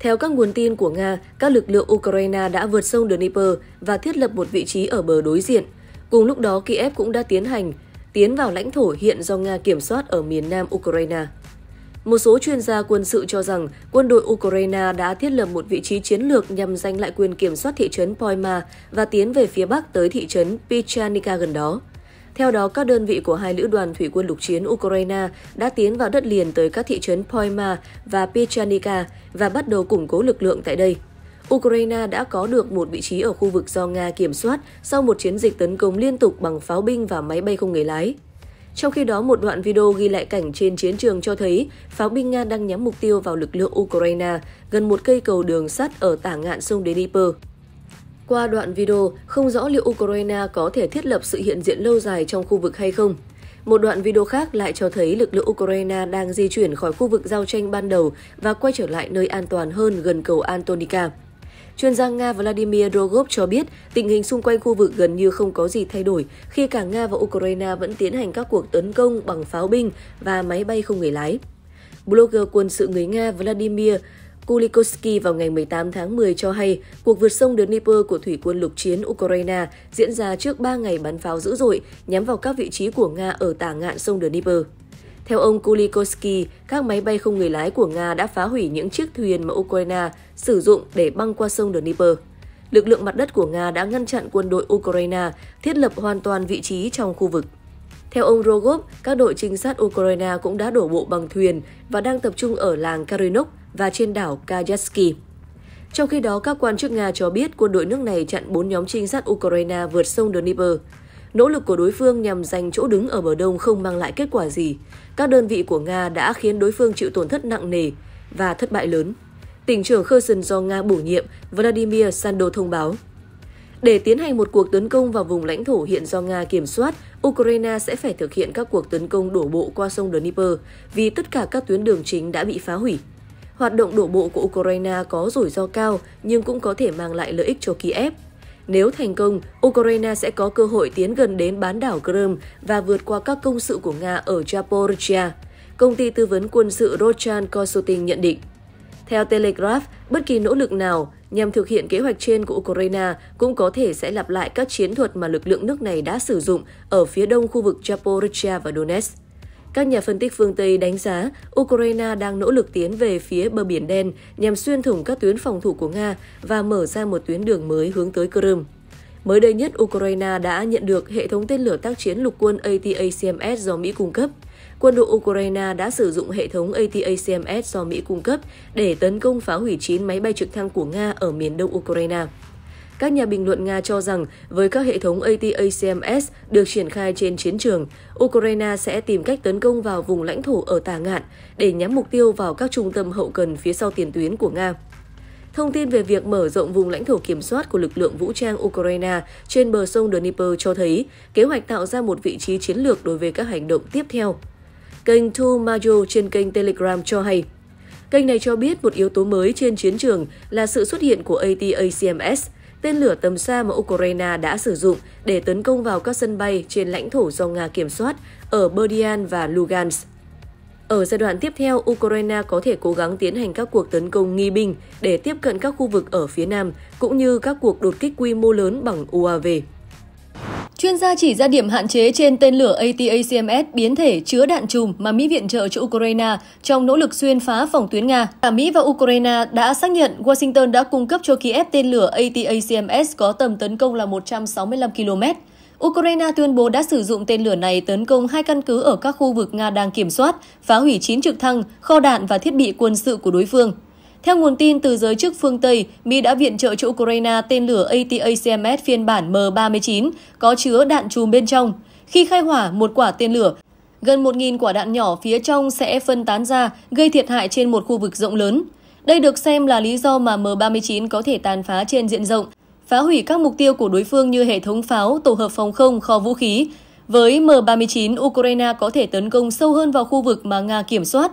Theo các nguồn tin của Nga, các lực lượng Ukraine đã vượt sông Dnipro và thiết lập một vị trí ở bờ đối diện. Cùng lúc đó, Kiev cũng đã tiến vào lãnh thổ hiện do Nga kiểm soát ở miền nam Ukraine. Một số chuyên gia quân sự cho rằng quân đội Ukraine đã thiết lập một vị trí chiến lược nhằm giành lại quyền kiểm soát thị trấn Poyma và tiến về phía bắc tới thị trấn Pichanika gần đó. Theo đó, các đơn vị của hai lữ đoàn thủy quân lục chiến Ukraine đã tiến vào đất liền tới các thị trấn Poyma và Pichanika và bắt đầu củng cố lực lượng tại đây. Ukraine đã có được một vị trí ở khu vực do Nga kiểm soát sau một chiến dịch tấn công liên tục bằng pháo binh và máy bay không người lái. Trong khi đó, một đoạn video ghi lại cảnh trên chiến trường cho thấy pháo binh Nga đang nhắm mục tiêu vào lực lượng Ukraine gần một cây cầu đường sắt ở tả ngạn sông Dnipro. Qua đoạn video, không rõ liệu Ukraine có thể thiết lập sự hiện diện lâu dài trong khu vực hay không. Một đoạn video khác lại cho thấy lực lượng Ukraine đang di chuyển khỏi khu vực giao tranh ban đầu và quay trở lại nơi an toàn hơn gần cầu Antonivka. Chuyên gia Nga Vladimir Rogov cho biết tình hình xung quanh khu vực gần như không có gì thay đổi khi cả Nga và Ukraine vẫn tiến hành các cuộc tấn công bằng pháo binh và máy bay không người lái. Blogger quân sự người Nga Vladimir Kulikovsky vào ngày 18 tháng 10 cho hay cuộc vượt sông Dnipro của thủy quân lục chiến Ukraine diễn ra trước 3 ngày bắn pháo dữ dội nhắm vào các vị trí của Nga ở tả ngạn sông Dnipro. Theo ông Kulikovsky, các máy bay không người lái của Nga đã phá hủy những chiếc thuyền mà Ukraine sử dụng để băng qua sông Dnipro. Lực lượng mặt đất của Nga đã ngăn chặn quân đội Ukraine, thiết lập hoàn toàn vị trí trong khu vực. Theo ông Rogov, các đội trinh sát Ukraine cũng đã đổ bộ bằng thuyền và đang tập trung ở làng Karinok và trên đảo Kajatsky. Trong khi đó, các quan chức Nga cho biết quân đội nước này chặn 4 nhóm trinh sát Ukraine vượt sông Dnipro. Nỗ lực của đối phương nhằm giành chỗ đứng ở bờ đông không mang lại kết quả gì. Các đơn vị của Nga đã khiến đối phương chịu tổn thất nặng nề và thất bại lớn. Tỉnh trưởng Kherson do Nga bổ nhiệm Vladimir Sando thông báo. Để tiến hành một cuộc tấn công vào vùng lãnh thổ hiện do Nga kiểm soát, Ukraine sẽ phải thực hiện các cuộc tấn công đổ bộ qua sông Dnipro vì tất cả các tuyến đường chính đã bị phá hủy. Hoạt động đổ bộ của Ukraine có rủi ro cao nhưng cũng có thể mang lại lợi ích cho Kiev. Nếu thành công, Ukraine sẽ có cơ hội tiến gần đến bán đảo Crimea và vượt qua các công sự của Nga ở Zaporizhzhia, công ty tư vấn quân sự Roshan Consulting nhận định. Theo Telegraph, bất kỳ nỗ lực nào nhằm thực hiện kế hoạch trên của Ukraine cũng có thể sẽ lặp lại các chiến thuật mà lực lượng nước này đã sử dụng ở phía đông khu vực Zaporizhzhia và Donetsk. Các nhà phân tích phương Tây đánh giá Ukraine đang nỗ lực tiến về phía bờ Biển Đen nhằm xuyên thủng các tuyến phòng thủ của Nga và mở ra một tuyến đường mới hướng tới Crimea. Mới đây nhất, Ukraine đã nhận được hệ thống tên lửa tác chiến lục quân ATACMS do Mỹ cung cấp. Quân đội Ukraine đã sử dụng hệ thống ATACMS do Mỹ cung cấp để tấn công phá hủy 9 máy bay trực thăng của Nga ở miền đông Ukraine. Các nhà bình luận Nga cho rằng với các hệ thống ATACMS được triển khai trên chiến trường, Ukraine sẽ tìm cách tấn công vào vùng lãnh thổ ở Tà Ngạn để nhắm mục tiêu vào các trung tâm hậu cần phía sau tiền tuyến của Nga. Thông tin về việc mở rộng vùng lãnh thổ kiểm soát của lực lượng vũ trang Ukraine trên bờ sông Dnipro cho thấy kế hoạch tạo ra một vị trí chiến lược đối với các hành động tiếp theo. Kênh Tumayo trên kênh Telegram cho hay. Kênh này cho biết một yếu tố mới trên chiến trường là sự xuất hiện của ATACMS, tên lửa tầm xa mà Ukraine đã sử dụng để tấn công vào các sân bay trên lãnh thổ do Nga kiểm soát ở Berdyansk và Lugansk. Ở giai đoạn tiếp theo, Ukraine có thể cố gắng tiến hành các cuộc tấn công nghi binh để tiếp cận các khu vực ở phía nam, cũng như các cuộc đột kích quy mô lớn bằng UAV. Chuyên gia chỉ ra điểm hạn chế trên tên lửa ATACMS biến thể chứa đạn chùm mà Mỹ viện trợ cho Ukraine trong nỗ lực xuyên phá phòng tuyến Nga. Cả Mỹ và Ukraine đã xác nhận Washington đã cung cấp cho Kiev tên lửa ATACMS có tầm tấn công là 165 km. Ukraine tuyên bố đã sử dụng tên lửa này tấn công 2 căn cứ ở các khu vực Nga đang kiểm soát, phá hủy 9 trực thăng, kho đạn và thiết bị quân sự của đối phương. Theo nguồn tin từ giới chức phương Tây, Mỹ đã viện trợ cho Ukraine tên lửa ATACMS phiên bản M-39 có chứa đạn chùm bên trong. Khi khai hỏa một quả tên lửa, gần 1.000 quả đạn nhỏ phía trong sẽ phân tán ra, gây thiệt hại trên một khu vực rộng lớn. Đây được xem là lý do mà M-39 có thể tàn phá trên diện rộng, phá hủy các mục tiêu của đối phương như hệ thống pháo, tổ hợp phòng không, kho vũ khí. Với M-39, Ukraine có thể tấn công sâu hơn vào khu vực mà Nga kiểm soát.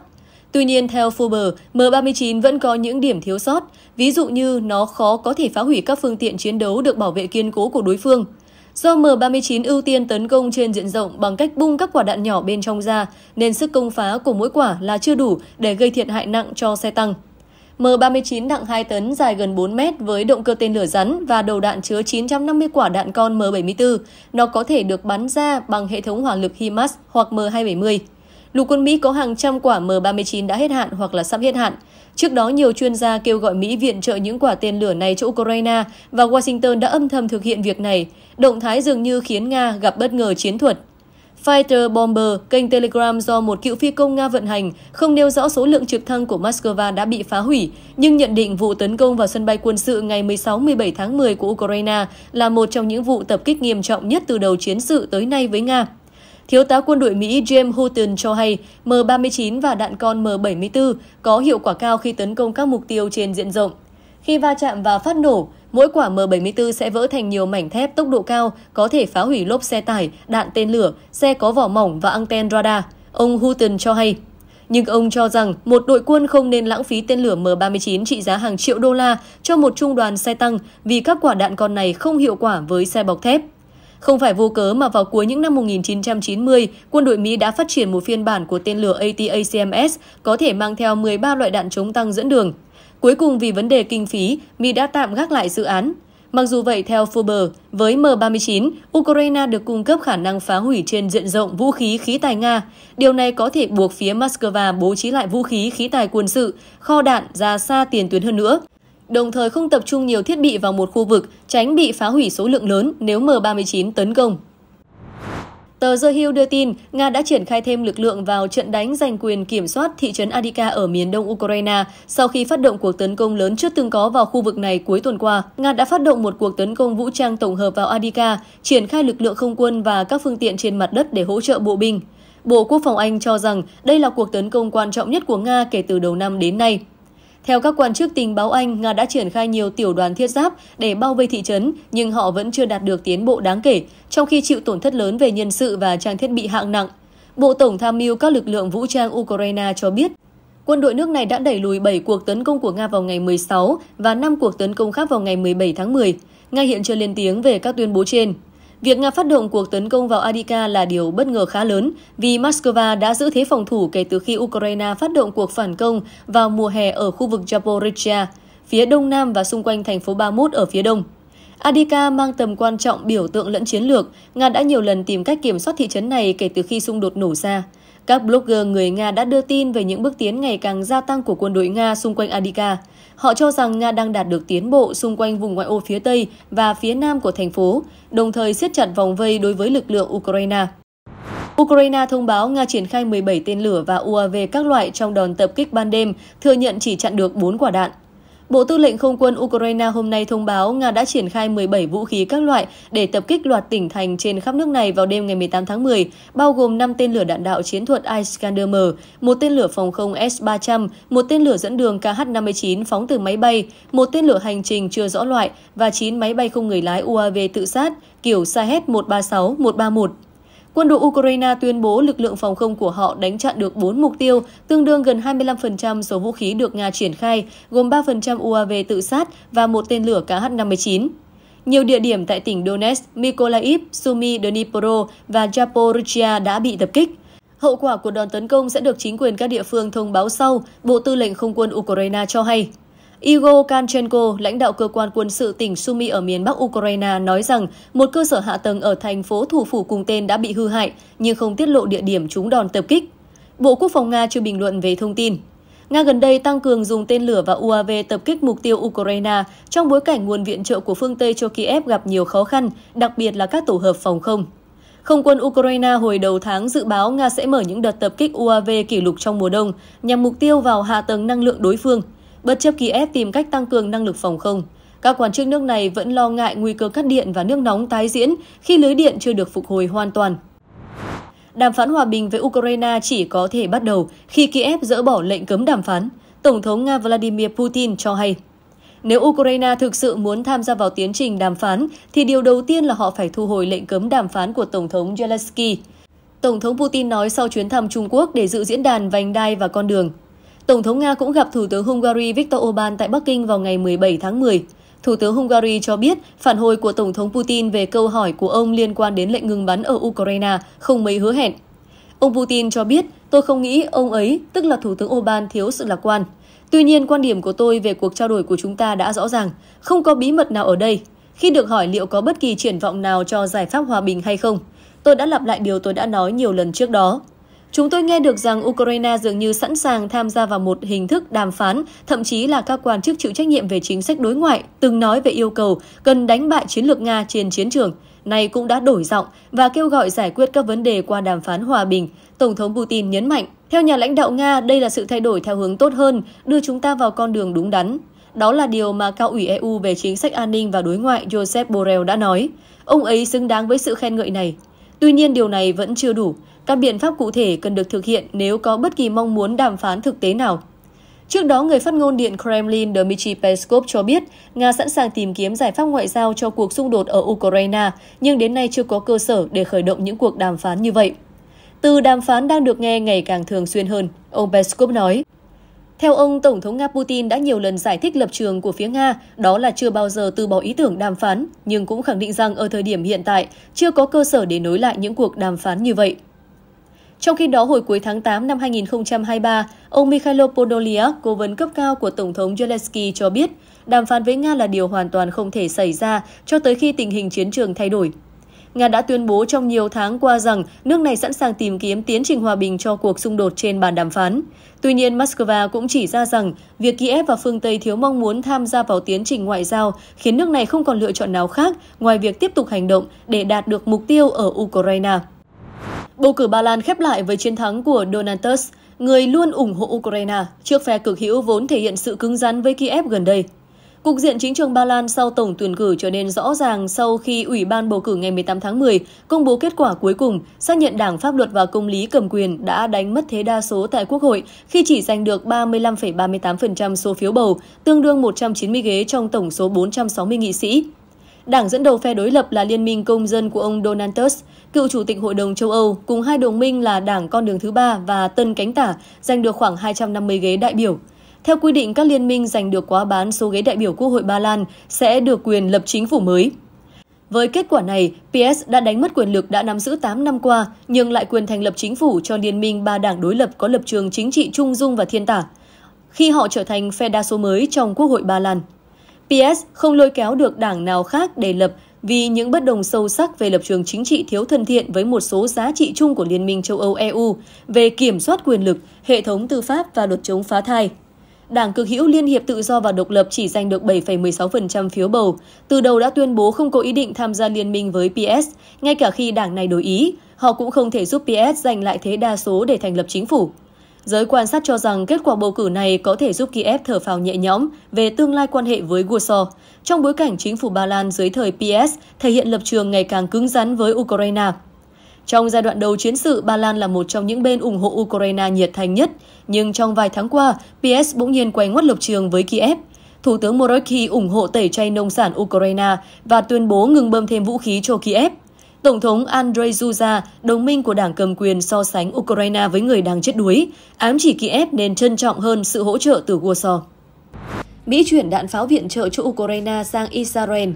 Tuy nhiên, theo Forbes, M-39 vẫn có những điểm thiếu sót, ví dụ như nó khó có thể phá hủy các phương tiện chiến đấu được bảo vệ kiên cố của đối phương. Do M-39 ưu tiên tấn công trên diện rộng bằng cách bung các quả đạn nhỏ bên trong ra, nên sức công phá của mỗi quả là chưa đủ để gây thiệt hại nặng cho xe tăng. M-39 nặng 2 tấn, dài gần 4 mét với động cơ tên lửa rắn và đầu đạn chứa 950 quả đạn con M74. Nó có thể được bắn ra bằng hệ thống hỏa lực HIMARS hoặc M270. Lục quân Mỹ có hàng trăm quả M39 đã hết hạn hoặc là sắp hết hạn. Trước đó, nhiều chuyên gia kêu gọi Mỹ viện trợ những quả tên lửa này cho Ukraine và Washington đã âm thầm thực hiện việc này. Động thái dường như khiến Nga gặp bất ngờ chiến thuật. Fighter Bomber, kênh Telegram do một cựu phi công Nga vận hành, không nêu rõ số lượng trực thăng của Moscow đã bị phá hủy, nhưng nhận định vụ tấn công vào sân bay quân sự ngày 16-17 tháng 10 của Ukraine là một trong những vụ tập kích nghiêm trọng nhất từ đầu chiến sự tới nay với Nga. Thiếu tá quân đội Mỹ James Houghton cho hay M-39 và đạn con M-74 có hiệu quả cao khi tấn công các mục tiêu trên diện rộng. Khi va chạm và phát nổ, mỗi quả M-74 sẽ vỡ thành nhiều mảnh thép tốc độ cao, có thể phá hủy lốp xe tải, đạn tên lửa, xe có vỏ mỏng và anten radar, ông Houghton cho hay. Nhưng ông cho rằng một đội quân không nên lãng phí tên lửa M-39 trị giá hàng triệu đô la cho một trung đoàn xe tăng vì các quả đạn con này không hiệu quả với xe bọc thép. Không phải vô cớ mà vào cuối những năm 1990, quân đội Mỹ đã phát triển một phiên bản của tên lửa ATACMS có thể mang theo 13 loại đạn chống tăng dẫn đường. Cuối cùng vì vấn đề kinh phí, Mỹ đã tạm gác lại dự án. Mặc dù vậy, theo Forbes, với M-39, Ukraine được cung cấp khả năng phá hủy trên diện rộng vũ khí khí tài Nga. Điều này có thể buộc phía Moscow bố trí lại vũ khí khí tài quân sự, kho đạn ra xa tiền tuyến hơn nữa, đồng thời không tập trung nhiều thiết bị vào một khu vực, tránh bị phá hủy số lượng lớn nếu M-39 tấn công. Tờ The Hill đưa tin, Nga đã triển khai thêm lực lượng vào trận đánh giành quyền kiểm soát thị trấn Adika ở miền đông Ukraine sau khi phát động cuộc tấn công lớn chưa từng có vào khu vực này cuối tuần qua. Nga đã phát động một cuộc tấn công vũ trang tổng hợp vào Adika, triển khai lực lượng không quân và các phương tiện trên mặt đất để hỗ trợ bộ binh. Bộ Quốc phòng Anh cho rằng đây là cuộc tấn công quan trọng nhất của Nga kể từ đầu năm đến nay. Theo các quan chức tình báo Anh, Nga đã triển khai nhiều tiểu đoàn thiết giáp để bao vây thị trấn, nhưng họ vẫn chưa đạt được tiến bộ đáng kể, trong khi chịu tổn thất lớn về nhân sự và trang thiết bị hạng nặng. Bộ Tổng tham mưu các lực lượng vũ trang Ukraine cho biết, quân đội nước này đã đẩy lùi 7 cuộc tấn công của Nga vào ngày 16 và 5 cuộc tấn công khác vào ngày 17 tháng 10. Nga hiện chưa lên tiếng về các tuyên bố trên. Việc Nga phát động cuộc tấn công vào Adika là điều bất ngờ khá lớn vì Moscow đã giữ thế phòng thủ kể từ khi Ukraine phát động cuộc phản công vào mùa hè ở khu vực Zaporizhzhia, phía đông nam và xung quanh thành phố Bakhmut ở phía đông. Adika mang tầm quan trọng biểu tượng lẫn chiến lược, Nga đã nhiều lần tìm cách kiểm soát thị trấn này kể từ khi xung đột nổ ra. Các blogger người Nga đã đưa tin về những bước tiến ngày càng gia tăng của quân đội Nga xung quanh Adika. Họ cho rằng Nga đang đạt được tiến bộ xung quanh vùng ngoại ô phía Tây và phía Nam của thành phố, đồng thời siết chặt vòng vây đối với lực lượng Ukraine. Ukraine thông báo Nga triển khai 17 tên lửa và UAV các loại trong đòn tập kích ban đêm, thừa nhận chỉ chặn được 4 quả đạn. Bộ Tư lệnh Không quân Ukraine hôm nay thông báo Nga đã triển khai 17 vũ khí các loại để tập kích loạt tỉnh thành trên khắp nước này vào đêm ngày 18 tháng 10, bao gồm 5 tên lửa đạn đạo chiến thuật Iskander-M, 1 tên lửa phòng không S-300, 1 tên lửa dẫn đường Kh-59 phóng từ máy bay, 1 tên lửa hành trình chưa rõ loại và 9 máy bay không người lái UAV tự sát kiểu Shahed 136-131. Quân đội Ukraine tuyên bố lực lượng phòng không của họ đánh chặn được 4 mục tiêu, tương đương gần 25% số vũ khí được Nga triển khai, gồm 3% UAV tự sát và 1 tên lửa Kh-59. Nhiều địa điểm tại tỉnh Donetsk, Mykolaiv, Sumy, Dnipro và Zaporizhzhia đã bị tập kích. Hậu quả của đòn tấn công sẽ được chính quyền các địa phương thông báo sau, Bộ Tư lệnh Không quân Ukraine cho hay. Igor Kanchenko, lãnh đạo cơ quan quân sự tỉnh Sumy ở miền Bắc Ukraine, nói rằng một cơ sở hạ tầng ở thành phố thủ phủ cùng tên đã bị hư hại, nhưng không tiết lộ địa điểm trúng đòn tập kích. Bộ Quốc phòng Nga chưa bình luận về thông tin. Nga gần đây tăng cường dùng tên lửa và UAV tập kích mục tiêu Ukraine trong bối cảnh nguồn viện trợ của phương Tây cho Kiev gặp nhiều khó khăn, đặc biệt là các tổ hợp phòng không. Không quân Ukraine hồi đầu tháng dự báo Nga sẽ mở những đợt tập kích UAV kỷ lục trong mùa đông nhằm mục tiêu vào hạ tầng năng lượng đối phương. Bất chấp Kiev tìm cách tăng cường năng lực phòng không, các quan chức nước này vẫn lo ngại nguy cơ cắt điện và nước nóng tái diễn khi lưới điện chưa được phục hồi hoàn toàn. Đàm phán hòa bình với Ukraine chỉ có thể bắt đầu khi Kiev dỡ bỏ lệnh cấm đàm phán, Tổng thống Nga Vladimir Putin cho hay. Nếu Ukraine thực sự muốn tham gia vào tiến trình đàm phán, thì điều đầu tiên là họ phải thu hồi lệnh cấm đàm phán của Tổng thống Zelensky. Tổng thống Putin nói sau chuyến thăm Trung Quốc để dự diễn đàn Vành đai và Con đường. Tổng thống Nga cũng gặp Thủ tướng Hungary Viktor Orbán tại Bắc Kinh vào ngày 17 tháng 10. Thủ tướng Hungary cho biết phản hồi của Tổng thống Putin về câu hỏi của ông liên quan đến lệnh ngừng bắn ở Ukraine không mấy hứa hẹn. Ông Putin cho biết, tôi không nghĩ ông ấy, tức là Thủ tướng Orbán, thiếu sự lạc quan. Tuy nhiên, quan điểm của tôi về cuộc trao đổi của chúng ta đã rõ ràng, không có bí mật nào ở đây. Khi được hỏi liệu có bất kỳ triển vọng nào cho giải pháp hòa bình hay không, tôi đã lặp lại điều tôi đã nói nhiều lần trước đó. Chúng tôi nghe được rằng Ukraine dường như sẵn sàng tham gia vào một hình thức đàm phán, thậm chí là các quan chức chịu trách nhiệm về chính sách đối ngoại từng nói về yêu cầu cần đánh bại chiến lược Nga trên chiến trường. Nay cũng đã đổi giọng và kêu gọi giải quyết các vấn đề qua đàm phán hòa bình, Tổng thống Putin nhấn mạnh. Theo nhà lãnh đạo Nga, đây là sự thay đổi theo hướng tốt hơn, đưa chúng ta vào con đường đúng đắn. Đó là điều mà Cao ủy EU về chính sách an ninh và đối ngoại Josep Borrell đã nói. Ông ấy xứng đáng với sự khen ngợi này. Tuy nhiên, điều này vẫn chưa đủ. Các biện pháp cụ thể cần được thực hiện nếu có bất kỳ mong muốn đàm phán thực tế nào. Trước đó, người phát ngôn Điện Kremlin Dmitry Peskov cho biết Nga sẵn sàng tìm kiếm giải pháp ngoại giao cho cuộc xung đột ở Ukraine, nhưng đến nay chưa có cơ sở để khởi động những cuộc đàm phán như vậy. Từ đàm phán đang được nghe ngày càng thường xuyên hơn, ông Peskov nói. Theo ông, Tổng thống Nga Putin đã nhiều lần giải thích lập trường của phía Nga, đó là chưa bao giờ từ bỏ ý tưởng đàm phán, nhưng cũng khẳng định rằng ở thời điểm hiện tại chưa có cơ sở để nối lại những cuộc đàm phán như vậy. Trong khi đó, hồi cuối tháng 8 năm 2023, ông Mikhailo Podolyak, cố vấn cấp cao của Tổng thống Zelensky cho biết, đàm phán với Nga là điều hoàn toàn không thể xảy ra cho tới khi tình hình chiến trường thay đổi. Nga đã tuyên bố trong nhiều tháng qua rằng nước này sẵn sàng tìm kiếm tiến trình hòa bình cho cuộc xung đột trên bàn đàm phán. Tuy nhiên, Moscow cũng chỉ ra rằng việc Kiev và phương Tây thiếu mong muốn tham gia vào tiến trình ngoại giao khiến nước này không còn lựa chọn nào khác ngoài việc tiếp tục hành động để đạt được mục tiêu ở Ukraine. Bầu cử Ba Lan khép lại với chiến thắng của Donald Tusk, người luôn ủng hộ Ukraine, trước phe cực hữu vốn thể hiện sự cứng rắn với Kiev gần đây. Cục diện chính trường Ba Lan sau tổng tuyển cử trở nên rõ ràng sau khi Ủy ban bầu cử ngày 18 tháng 10 công bố kết quả cuối cùng, xác nhận Đảng Pháp luật và Công lý cầm quyền đã đánh mất thế đa số tại Quốc hội khi chỉ giành được 35,38% số phiếu bầu, tương đương 190 ghế trong tổng số 460 nghị sĩ. Đảng dẫn đầu phe đối lập là Liên minh Công dân của ông Donald Tusk, cựu Chủ tịch Hội đồng châu Âu, cùng hai đồng minh là Đảng Con đường thứ ba và Tân Cánh Tả giành được khoảng 250 ghế đại biểu. Theo quy định, các liên minh giành được quá bán số ghế đại biểu Quốc hội Ba Lan sẽ được quyền lập chính phủ mới. Với kết quả này, PS đã đánh mất quyền lực đã nắm giữ 8 năm qua, nhưng lại quyền thành lập chính phủ cho liên minh ba đảng đối lập có lập trường chính trị trung dung và thiên tả, khi họ trở thành phe đa số mới trong Quốc hội Ba Lan. PS không lôi kéo được đảng nào khác để lập vì những bất đồng sâu sắc về lập trường chính trị thiếu thân thiện với một số giá trị chung của Liên minh châu Âu EU về kiểm soát quyền lực, hệ thống tư pháp và luật chống phá thai. Đảng cực hữu Liên hiệp Tự do và Độc lập chỉ giành được 7,16% phiếu bầu, từ đầu đã tuyên bố không có ý định tham gia liên minh với PS, ngay cả khi đảng này đổi ý, họ cũng không thể giúp PS giành lại thế đa số để thành lập chính phủ. Giới quan sát cho rằng kết quả bầu cử này có thể giúp Kiev thở phào nhẹ nhõm về tương lai quan hệ với Warsaw, trong bối cảnh chính phủ Ba Lan dưới thời PS thể hiện lập trường ngày càng cứng rắn với Ukraine. Trong giai đoạn đầu chiến sự, Ba Lan là một trong những bên ủng hộ Ukraine nhiệt thành nhất, nhưng trong vài tháng qua, PS bỗng nhiên quay ngoắt lập trường với Kiev. Thủ tướng Morawiecki ủng hộ tẩy chay nông sản Ukraine và tuyên bố ngừng bơm thêm vũ khí cho Kiev. Tổng thống Andrzej Duda, đồng minh của đảng cầm quyền, so sánh Ukraine với người đang chết đuối, ám chỉ Kiev nên trân trọng hơn sự hỗ trợ từ Warsaw. Mỹ chuyển đạn pháo viện trợ cho Ukraine sang Israel.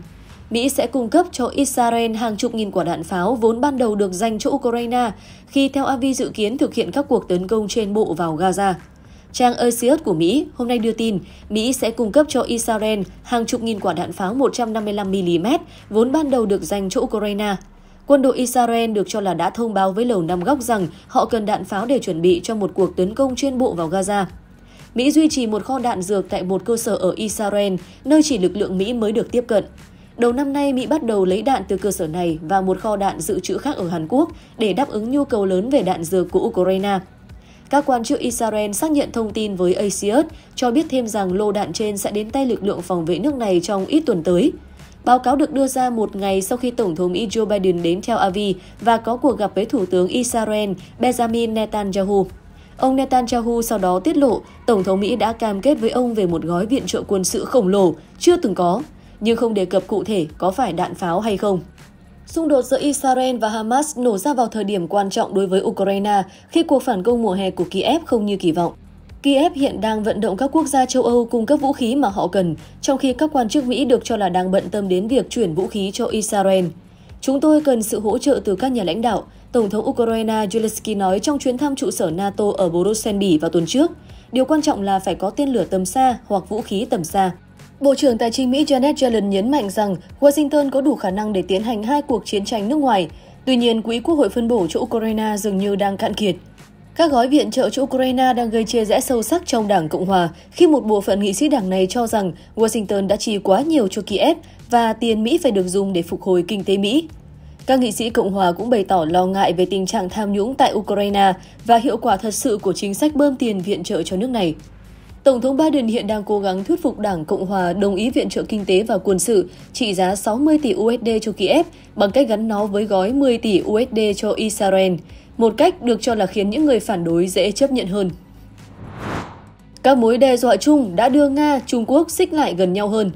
Mỹ sẽ cung cấp cho Israel hàng chục nghìn quả đạn pháo vốn ban đầu được dành cho Ukraine khi Tel Aviv dự kiến thực hiện các cuộc tấn công trên bộ vào Gaza. Trang Axios của Mỹ hôm nay đưa tin Mỹ sẽ cung cấp cho Israel hàng chục nghìn quả đạn pháo 155mm vốn ban đầu được dành cho Ukraine. Quân đội Israel được cho là đã thông báo với Lầu Năm Góc rằng họ cần đạn pháo để chuẩn bị cho một cuộc tấn công chuyên bộ vào Gaza. Mỹ duy trì một kho đạn dược tại một cơ sở ở Israel, nơi chỉ lực lượng Mỹ mới được tiếp cận. Đầu năm nay, Mỹ bắt đầu lấy đạn từ cơ sở này và một kho đạn dự trữ khác ở Hàn Quốc để đáp ứng nhu cầu lớn về đạn dược của Ukraine. Các quan chức Israel xác nhận thông tin với Axios, cho biết thêm rằng lô đạn trên sẽ đến tay lực lượng phòng vệ nước này trong ít tuần tới. Báo cáo được đưa ra một ngày sau khi Tổng thống Mỹ Joe Biden đến Tel Aviv và có cuộc gặp với Thủ tướng Israel Benjamin Netanyahu. Ông Netanyahu sau đó tiết lộ Tổng thống Mỹ đã cam kết với ông về một gói viện trợ quân sự khổng lồ chưa từng có, nhưng không đề cập cụ thể có phải đạn pháo hay không. Xung đột giữa Israel và Hamas nổ ra vào thời điểm quan trọng đối với Ukraine khi cuộc phản công mùa hè của Kiev không như kỳ vọng. Kiev hiện đang vận động các quốc gia châu Âu cung cấp vũ khí mà họ cần, trong khi các quan chức Mỹ được cho là đang bận tâm đến việc chuyển vũ khí cho Israel. Chúng tôi cần sự hỗ trợ từ các nhà lãnh đạo, Tổng thống Ukraine Zelensky nói trong chuyến thăm trụ sở NATO ở Brussels, Bỉ vào tuần trước. Điều quan trọng là phải có tên lửa tầm xa hoặc vũ khí tầm xa. Bộ trưởng Tài chính Mỹ Janet Yellen nhấn mạnh rằng Washington có đủ khả năng để tiến hành hai cuộc chiến tranh nước ngoài. Tuy nhiên, quỹ Quốc hội phân bổ cho Ukraine dường như đang cạn kiệt. Các gói viện trợ cho Ukraine đang gây chia rẽ sâu sắc trong Đảng Cộng Hòa khi một bộ phận nghị sĩ đảng này cho rằng Washington đã chi quá nhiều cho Kiev và tiền Mỹ phải được dùng để phục hồi kinh tế Mỹ. Các nghị sĩ Cộng Hòa cũng bày tỏ lo ngại về tình trạng tham nhũng tại Ukraine và hiệu quả thật sự của chính sách bơm tiền viện trợ cho nước này. Tổng thống Biden hiện đang cố gắng thuyết phục Đảng Cộng Hòa đồng ý viện trợ kinh tế và quân sự trị giá 60 tỷ USD cho Kiev bằng cách gắn nó với gói 10 tỷ USD cho Israel, một cách được cho là khiến những người phản đối dễ chấp nhận hơn. Các mối đe dọa chung đã đưa Nga, Trung Quốc xích lại gần nhau hơn.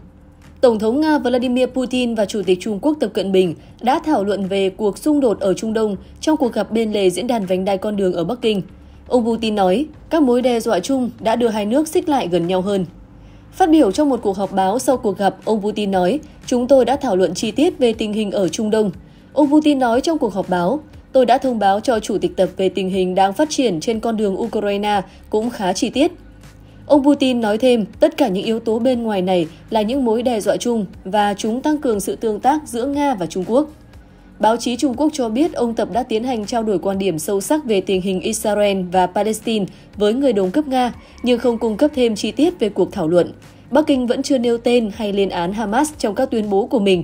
Tổng thống Nga Vladimir Putin và Chủ tịch Trung Quốc Tập Cận Bình đã thảo luận về cuộc xung đột ở Trung Đông trong cuộc gặp bên lề diễn đàn vành đai con đường ở Bắc Kinh. Ông Putin nói, các mối đe dọa chung đã đưa hai nước xích lại gần nhau hơn. Phát biểu trong một cuộc họp báo sau cuộc gặp, ông Putin nói, chúng tôi đã thảo luận chi tiết về tình hình ở Trung Đông. Ông Putin nói trong cuộc họp báo, tôi đã thông báo cho Chủ tịch Tập về tình hình đang phát triển trên con đường Ukraine cũng khá chi tiết. Ông Putin nói thêm, tất cả những yếu tố bên ngoài này là những mối đe dọa chung và chúng tăng cường sự tương tác giữa Nga và Trung Quốc. Báo chí Trung Quốc cho biết ông Tập đã tiến hành trao đổi quan điểm sâu sắc về tình hình Israel và Palestine với người đồng cấp Nga, nhưng không cung cấp thêm chi tiết về cuộc thảo luận. Bắc Kinh vẫn chưa nêu tên hay lên án Hamas trong các tuyên bố của mình.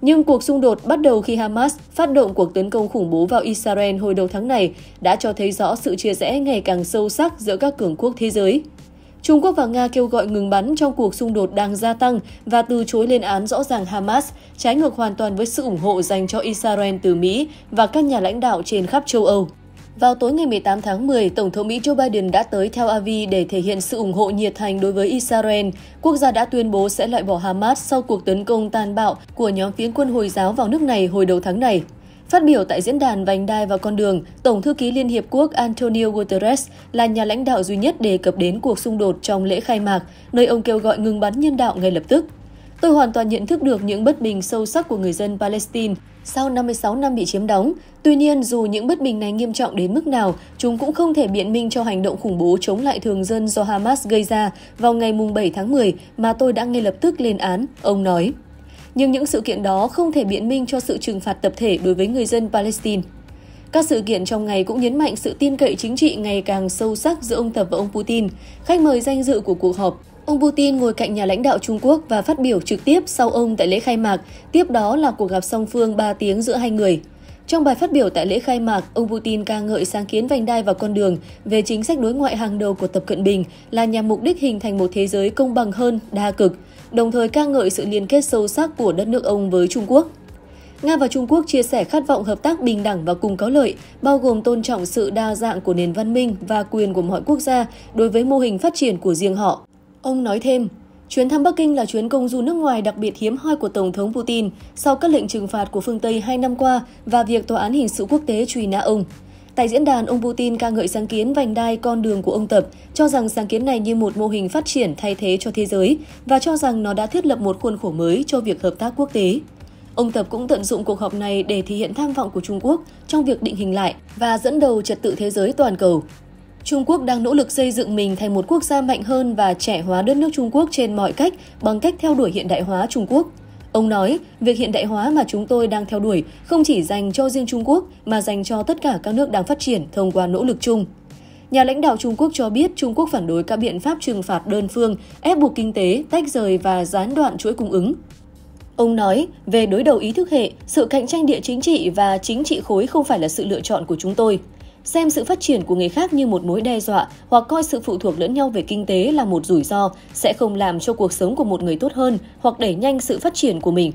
Nhưng cuộc xung đột bắt đầu khi Hamas phát động cuộc tấn công khủng bố vào Israel hồi đầu tháng này đã cho thấy rõ sự chia rẽ ngày càng sâu sắc giữa các cường quốc thế giới. Trung Quốc và Nga kêu gọi ngừng bắn trong cuộc xung đột đang gia tăng và từ chối lên án rõ ràng Hamas, trái ngược hoàn toàn với sự ủng hộ dành cho Israel từ Mỹ và các nhà lãnh đạo trên khắp châu Âu. Vào tối ngày 18 tháng 10, Tổng thống Mỹ Joe Biden đã tới Tel Aviv để thể hiện sự ủng hộ nhiệt thành đối với Israel. Quốc gia đã tuyên bố sẽ loại bỏ Hamas sau cuộc tấn công tàn bạo của nhóm phiến quân Hồi giáo vào nước này hồi đầu tháng này. Phát biểu tại diễn đàn Vành đai và Con đường, Tổng thư ký Liên hiệp quốc Antonio Guterres là nhà lãnh đạo duy nhất đề cập đến cuộc xung đột trong lễ khai mạc, nơi ông kêu gọi ngừng bắn nhân đạo ngay lập tức. Tôi hoàn toàn nhận thức được những bất bình sâu sắc của người dân Palestine sau 56 năm bị chiếm đóng. Tuy nhiên, dù những bất bình này nghiêm trọng đến mức nào, chúng cũng không thể biện minh cho hành động khủng bố chống lại thường dân do Hamas gây ra vào ngày 7 tháng 10 mà tôi đã ngay lập tức lên án, ông nói. nhưng những sự kiện đó không thể biện minh cho sự trừng phạt tập thể đối với người dân Palestine. Các sự kiện trong ngày cũng nhấn mạnh sự tin cậy chính trị ngày càng sâu sắc giữa ông Tập và ông Putin. Khách mời danh dự của cuộc họp, ông Putin ngồi cạnh nhà lãnh đạo Trung Quốc và phát biểu trực tiếp sau ông tại lễ khai mạc, tiếp đó là cuộc gặp song phương 3 tiếng giữa hai người. Trong bài phát biểu tại lễ khai mạc, ông Putin ca ngợi sáng kiến vành đai và con đường về chính sách đối ngoại hàng đầu của Tập Cận Bình là nhằm mục đích hình thành một thế giới công bằng hơn, đa cực, đồng thời ca ngợi sự liên kết sâu sắc của đất nước ông với Trung Quốc. Nga và Trung Quốc chia sẻ khát vọng hợp tác bình đẳng và cùng có lợi, bao gồm tôn trọng sự đa dạng của nền văn minh và quyền của mọi quốc gia đối với mô hình phát triển của riêng họ. Ông nói thêm, chuyến thăm Bắc Kinh là chuyến công du nước ngoài đặc biệt hiếm hoi của Tổng thống Putin sau các lệnh trừng phạt của phương Tây 2 năm qua và việc Tòa án Hình sự Quốc tế truy nã ông. Tại diễn đàn, ông Putin ca ngợi sáng kiến vành đai con đường của ông Tập, cho rằng sáng kiến này như một mô hình phát triển thay thế cho thế giới và cho rằng nó đã thiết lập một khuôn khổ mới cho việc hợp tác quốc tế. Ông Tập cũng tận dụng cuộc họp này để thể hiện tham vọng của Trung Quốc trong việc định hình lại và dẫn đầu trật tự thế giới toàn cầu. Trung Quốc đang nỗ lực xây dựng mình thành một quốc gia mạnh hơn và trẻ hóa đất nước Trung Quốc trên mọi cách bằng cách theo đuổi hiện đại hóa Trung Quốc. Ông nói, việc hiện đại hóa mà chúng tôi đang theo đuổi không chỉ dành cho riêng Trung Quốc mà dành cho tất cả các nước đang phát triển thông qua nỗ lực chung. Nhà lãnh đạo Trung Quốc cho biết Trung Quốc phản đối các biện pháp trừng phạt đơn phương, ép buộc kinh tế, tách rời và gián đoạn chuỗi cung ứng. Ông nói, về đối đầu ý thức hệ, sự cạnh tranh địa chính trị và chính trị khối không phải là sự lựa chọn của chúng tôi. Xem sự phát triển của người khác như một mối đe dọa hoặc coi sự phụ thuộc lẫn nhau về kinh tế là một rủi ro sẽ không làm cho cuộc sống của một người tốt hơn hoặc đẩy nhanh sự phát triển của mình.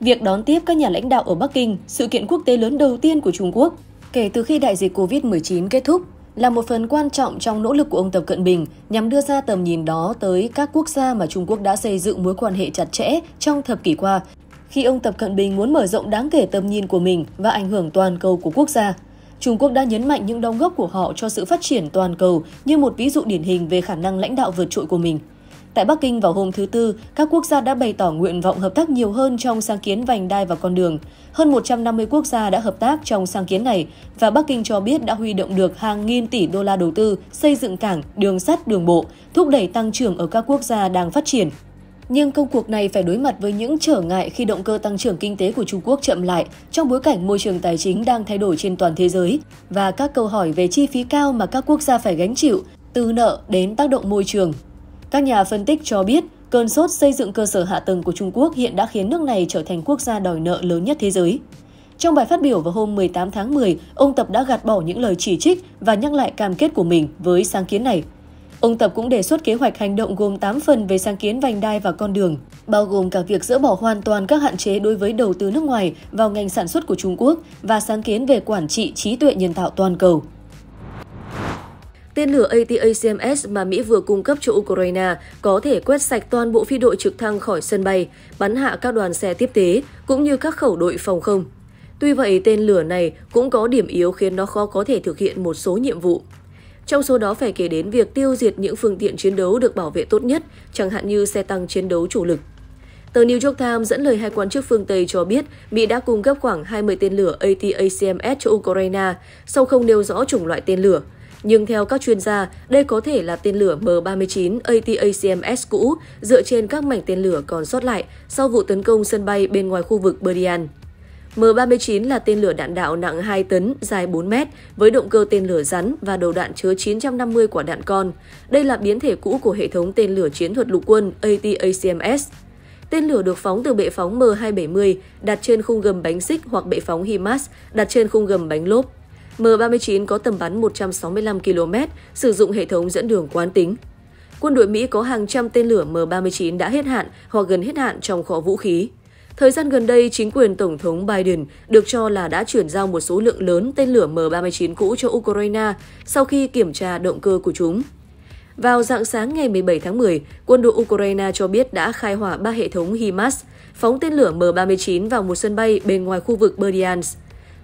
Việc đón tiếp các nhà lãnh đạo ở Bắc Kinh, sự kiện quốc tế lớn đầu tiên của Trung Quốc kể từ khi đại dịch COVID-19 kết thúc, là một phần quan trọng trong nỗ lực của ông Tập Cận Bình nhằm đưa ra tầm nhìn đó tới các quốc gia mà Trung Quốc đã xây dựng mối quan hệ chặt chẽ trong thập kỷ qua, khi ông Tập Cận Bình muốn mở rộng đáng kể tầm nhìn của mình và ảnh hưởng toàn cầu của quốc gia. Trung Quốc đã nhấn mạnh những đóng góp của họ cho sự phát triển toàn cầu như một ví dụ điển hình về khả năng lãnh đạo vượt trội của mình. Tại Bắc Kinh vào hôm thứ Tư, các quốc gia đã bày tỏ nguyện vọng hợp tác nhiều hơn trong sáng kiến vành đai và con đường. Hơn 150 quốc gia đã hợp tác trong sáng kiến này và Bắc Kinh cho biết đã huy động được hàng nghìn tỷ đô la đầu tư xây dựng cảng, đường sắt, đường bộ, thúc đẩy tăng trưởng ở các quốc gia đang phát triển. Nhưng công cuộc này phải đối mặt với những trở ngại khi động cơ tăng trưởng kinh tế của Trung Quốc chậm lại trong bối cảnh môi trường tài chính đang thay đổi trên toàn thế giới và các câu hỏi về chi phí cao mà các quốc gia phải gánh chịu, từ nợ đến tác động môi trường. Các nhà phân tích cho biết, cơn sốt xây dựng cơ sở hạ tầng của Trung Quốc hiện đã khiến nước này trở thành quốc gia đòi nợ lớn nhất thế giới. Trong bài phát biểu vào hôm 18 tháng 10, ông Tập đã gạt bỏ những lời chỉ trích và nhắc lại cam kết của mình với sáng kiến này. Ông Tập cũng đề xuất kế hoạch hành động gồm 8 phần về sáng kiến vành đai và con đường, bao gồm cả việc dỡ bỏ hoàn toàn các hạn chế đối với đầu tư nước ngoài vào ngành sản xuất của Trung Quốc và sáng kiến về quản trị trí tuệ nhân tạo toàn cầu. Tên lửa ATACMS mà Mỹ vừa cung cấp cho Ukraine có thể quét sạch toàn bộ phi đội trực thăng khỏi sân bay, bắn hạ các đoàn xe tiếp tế, cũng như các khẩu đội phòng không. Tuy vậy, tên lửa này cũng có điểm yếu khiến nó khó có thể thực hiện một số nhiệm vụ. Trong số đó phải kể đến việc tiêu diệt những phương tiện chiến đấu được bảo vệ tốt nhất, chẳng hạn như xe tăng chiến đấu chủ lực. Tờ New York Times dẫn lời hai quan chức phương Tây cho biết Mỹ đã cung cấp khoảng 20 tên lửa ATACMS cho Ukraine, song không nêu rõ chủng loại tên lửa. Nhưng theo các chuyên gia, đây có thể là tên lửa M-39 ATACMS cũ dựa trên các mảnh tên lửa còn sót lại sau vụ tấn công sân bay bên ngoài khu vực Berdyansk. M-39 là tên lửa đạn đạo nặng 2 tấn, dài 4 mét, với động cơ tên lửa rắn và đầu đạn chứa 950 quả đạn con. Đây là biến thể cũ của hệ thống tên lửa chiến thuật lục quân ATACMS. Tên lửa được phóng từ bệ phóng M270 đặt trên khung gầm bánh xích hoặc bệ phóng HIMARS đặt trên khung gầm bánh lốp. M-39 có tầm bắn 165 km, sử dụng hệ thống dẫn đường quán tính. Quân đội Mỹ có hàng trăm tên lửa M-39 đã hết hạn hoặc gần hết hạn trong kho vũ khí. Thời gian gần đây, chính quyền Tổng thống Biden được cho là đã chuyển giao một số lượng lớn tên lửa M-39 cũ cho Ukraine sau khi kiểm tra động cơ của chúng. Vào rạng sáng ngày 17 tháng 10, quân đội Ukraine cho biết đã khai hỏa 3 hệ thống HIMARS, phóng tên lửa M-39 vào một sân bay bên ngoài khu vực Berdyansk.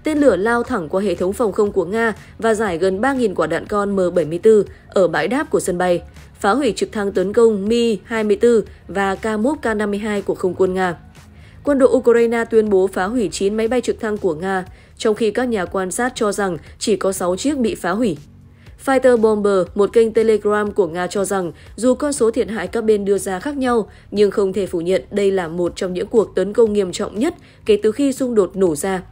Tên lửa lao thẳng qua hệ thống phòng không của Nga và rải gần 3.000 quả đạn con M-74 ở bãi đáp của sân bay, phá hủy trực thăng tấn công Mi-24 và Kamov K-52 của không quân Nga. Quân đội Ukraine tuyên bố phá hủy 9 máy bay trực thăng của Nga, trong khi các nhà quan sát cho rằng chỉ có 6 chiếc bị phá hủy. Fighter Bomber, một kênh Telegram của Nga cho rằng dù con số thiệt hại các bên đưa ra khác nhau, nhưng không thể phủ nhận đây là một trong những cuộc tấn công nghiêm trọng nhất kể từ khi xung đột nổ ra.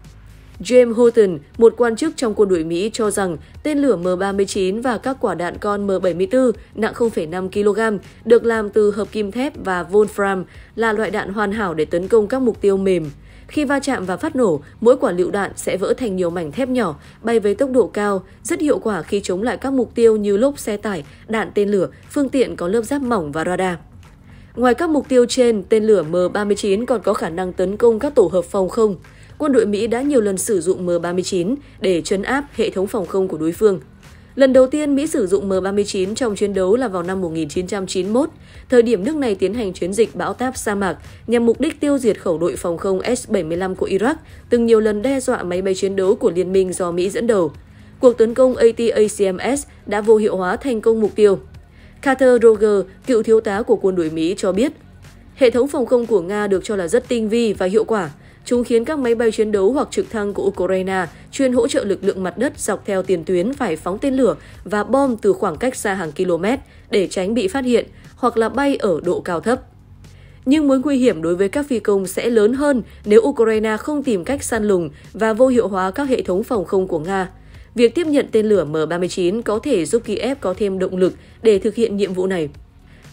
James Houghton, một quan chức trong quân đội Mỹ cho rằng tên lửa M-39 và các quả đạn con M-74 nặng 0,5 kg được làm từ hợp kim thép và Wolfram là loại đạn hoàn hảo để tấn công các mục tiêu mềm. Khi va chạm và phát nổ, mỗi quả lựu đạn sẽ vỡ thành nhiều mảnh thép nhỏ, bay với tốc độ cao, rất hiệu quả khi chống lại các mục tiêu như lốp xe tải, đạn tên lửa, phương tiện có lớp giáp mỏng và radar. Ngoài các mục tiêu trên, tên lửa M-39 còn có khả năng tấn công các tổ hợp phòng không. Quân đội Mỹ đã nhiều lần sử dụng M-39 để trấn áp hệ thống phòng không của đối phương. Lần đầu tiên, Mỹ sử dụng M-39 trong chiến đấu là vào năm 1991, thời điểm nước này tiến hành chiến dịch bão táp sa mạc nhằm mục đích tiêu diệt khẩu đội phòng không S-75 của Iraq, từng nhiều lần đe dọa máy bay chiến đấu của liên minh do Mỹ dẫn đầu. Cuộc tấn công ATACMS đã vô hiệu hóa thành công mục tiêu. Carter Roger, cựu thiếu tá của quân đội Mỹ cho biết, hệ thống phòng không của Nga được cho là rất tinh vi và hiệu quả. Chúng khiến các máy bay chiến đấu hoặc trực thăng của Ukraine chuyên hỗ trợ lực lượng mặt đất dọc theo tiền tuyến phải phóng tên lửa và bom từ khoảng cách xa hàng km để tránh bị phát hiện hoặc là bay ở độ cao thấp. Nhưng mối nguy hiểm đối với các phi công sẽ lớn hơn nếu Ukraine không tìm cách săn lùng và vô hiệu hóa các hệ thống phòng không của Nga. Việc tiếp nhận tên lửa M-39 có thể giúp Kiev có thêm động lực để thực hiện nhiệm vụ này.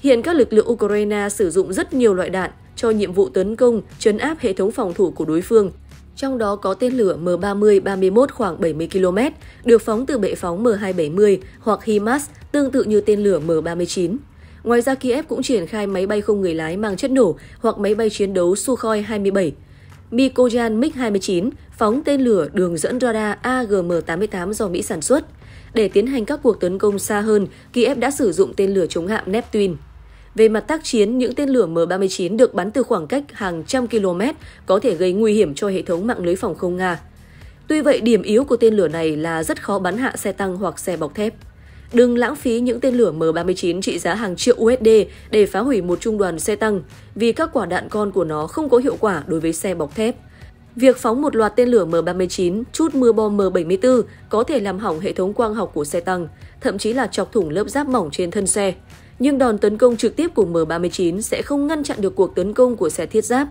Hiện các lực lượng Ukraine sử dụng rất nhiều loại đạn cho nhiệm vụ tấn công, trấn áp hệ thống phòng thủ của đối phương. Trong đó có tên lửa M30-31 khoảng 70 km, được phóng từ bệ phóng M270 hoặc HIMARS, tương tự như tên lửa M39. Ngoài ra, Kiev cũng triển khai máy bay không người lái mang chất nổ hoặc máy bay chiến đấu Sukhoi 27. Mikoyan MiG-29 phóng tên lửa đường dẫn radar AGM-88 do Mỹ sản xuất. Để tiến hành các cuộc tấn công xa hơn, Kiev đã sử dụng tên lửa chống hạm Neptune. Về mặt tác chiến, những tên lửa M-39 được bắn từ khoảng cách hàng trăm km có thể gây nguy hiểm cho hệ thống mạng lưới phòng không Nga. Tuy vậy, điểm yếu của tên lửa này là rất khó bắn hạ xe tăng hoặc xe bọc thép. Đừng lãng phí những tên lửa M-39 trị giá hàng triệu USD để phá hủy một trung đoàn xe tăng, vì các quả đạn con của nó không có hiệu quả đối với xe bọc thép. Việc phóng một loạt tên lửa M-39, trút mưa bom M-74 có thể làm hỏng hệ thống quang học của xe tăng, thậm chí là chọc thủng lớp giáp mỏng trên thân xe. Nhưng đòn tấn công trực tiếp của M-39 sẽ không ngăn chặn được cuộc tấn công của xe thiết giáp,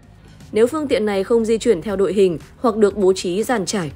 nếu phương tiện này không di chuyển theo đội hình hoặc được bố trí dàn trải.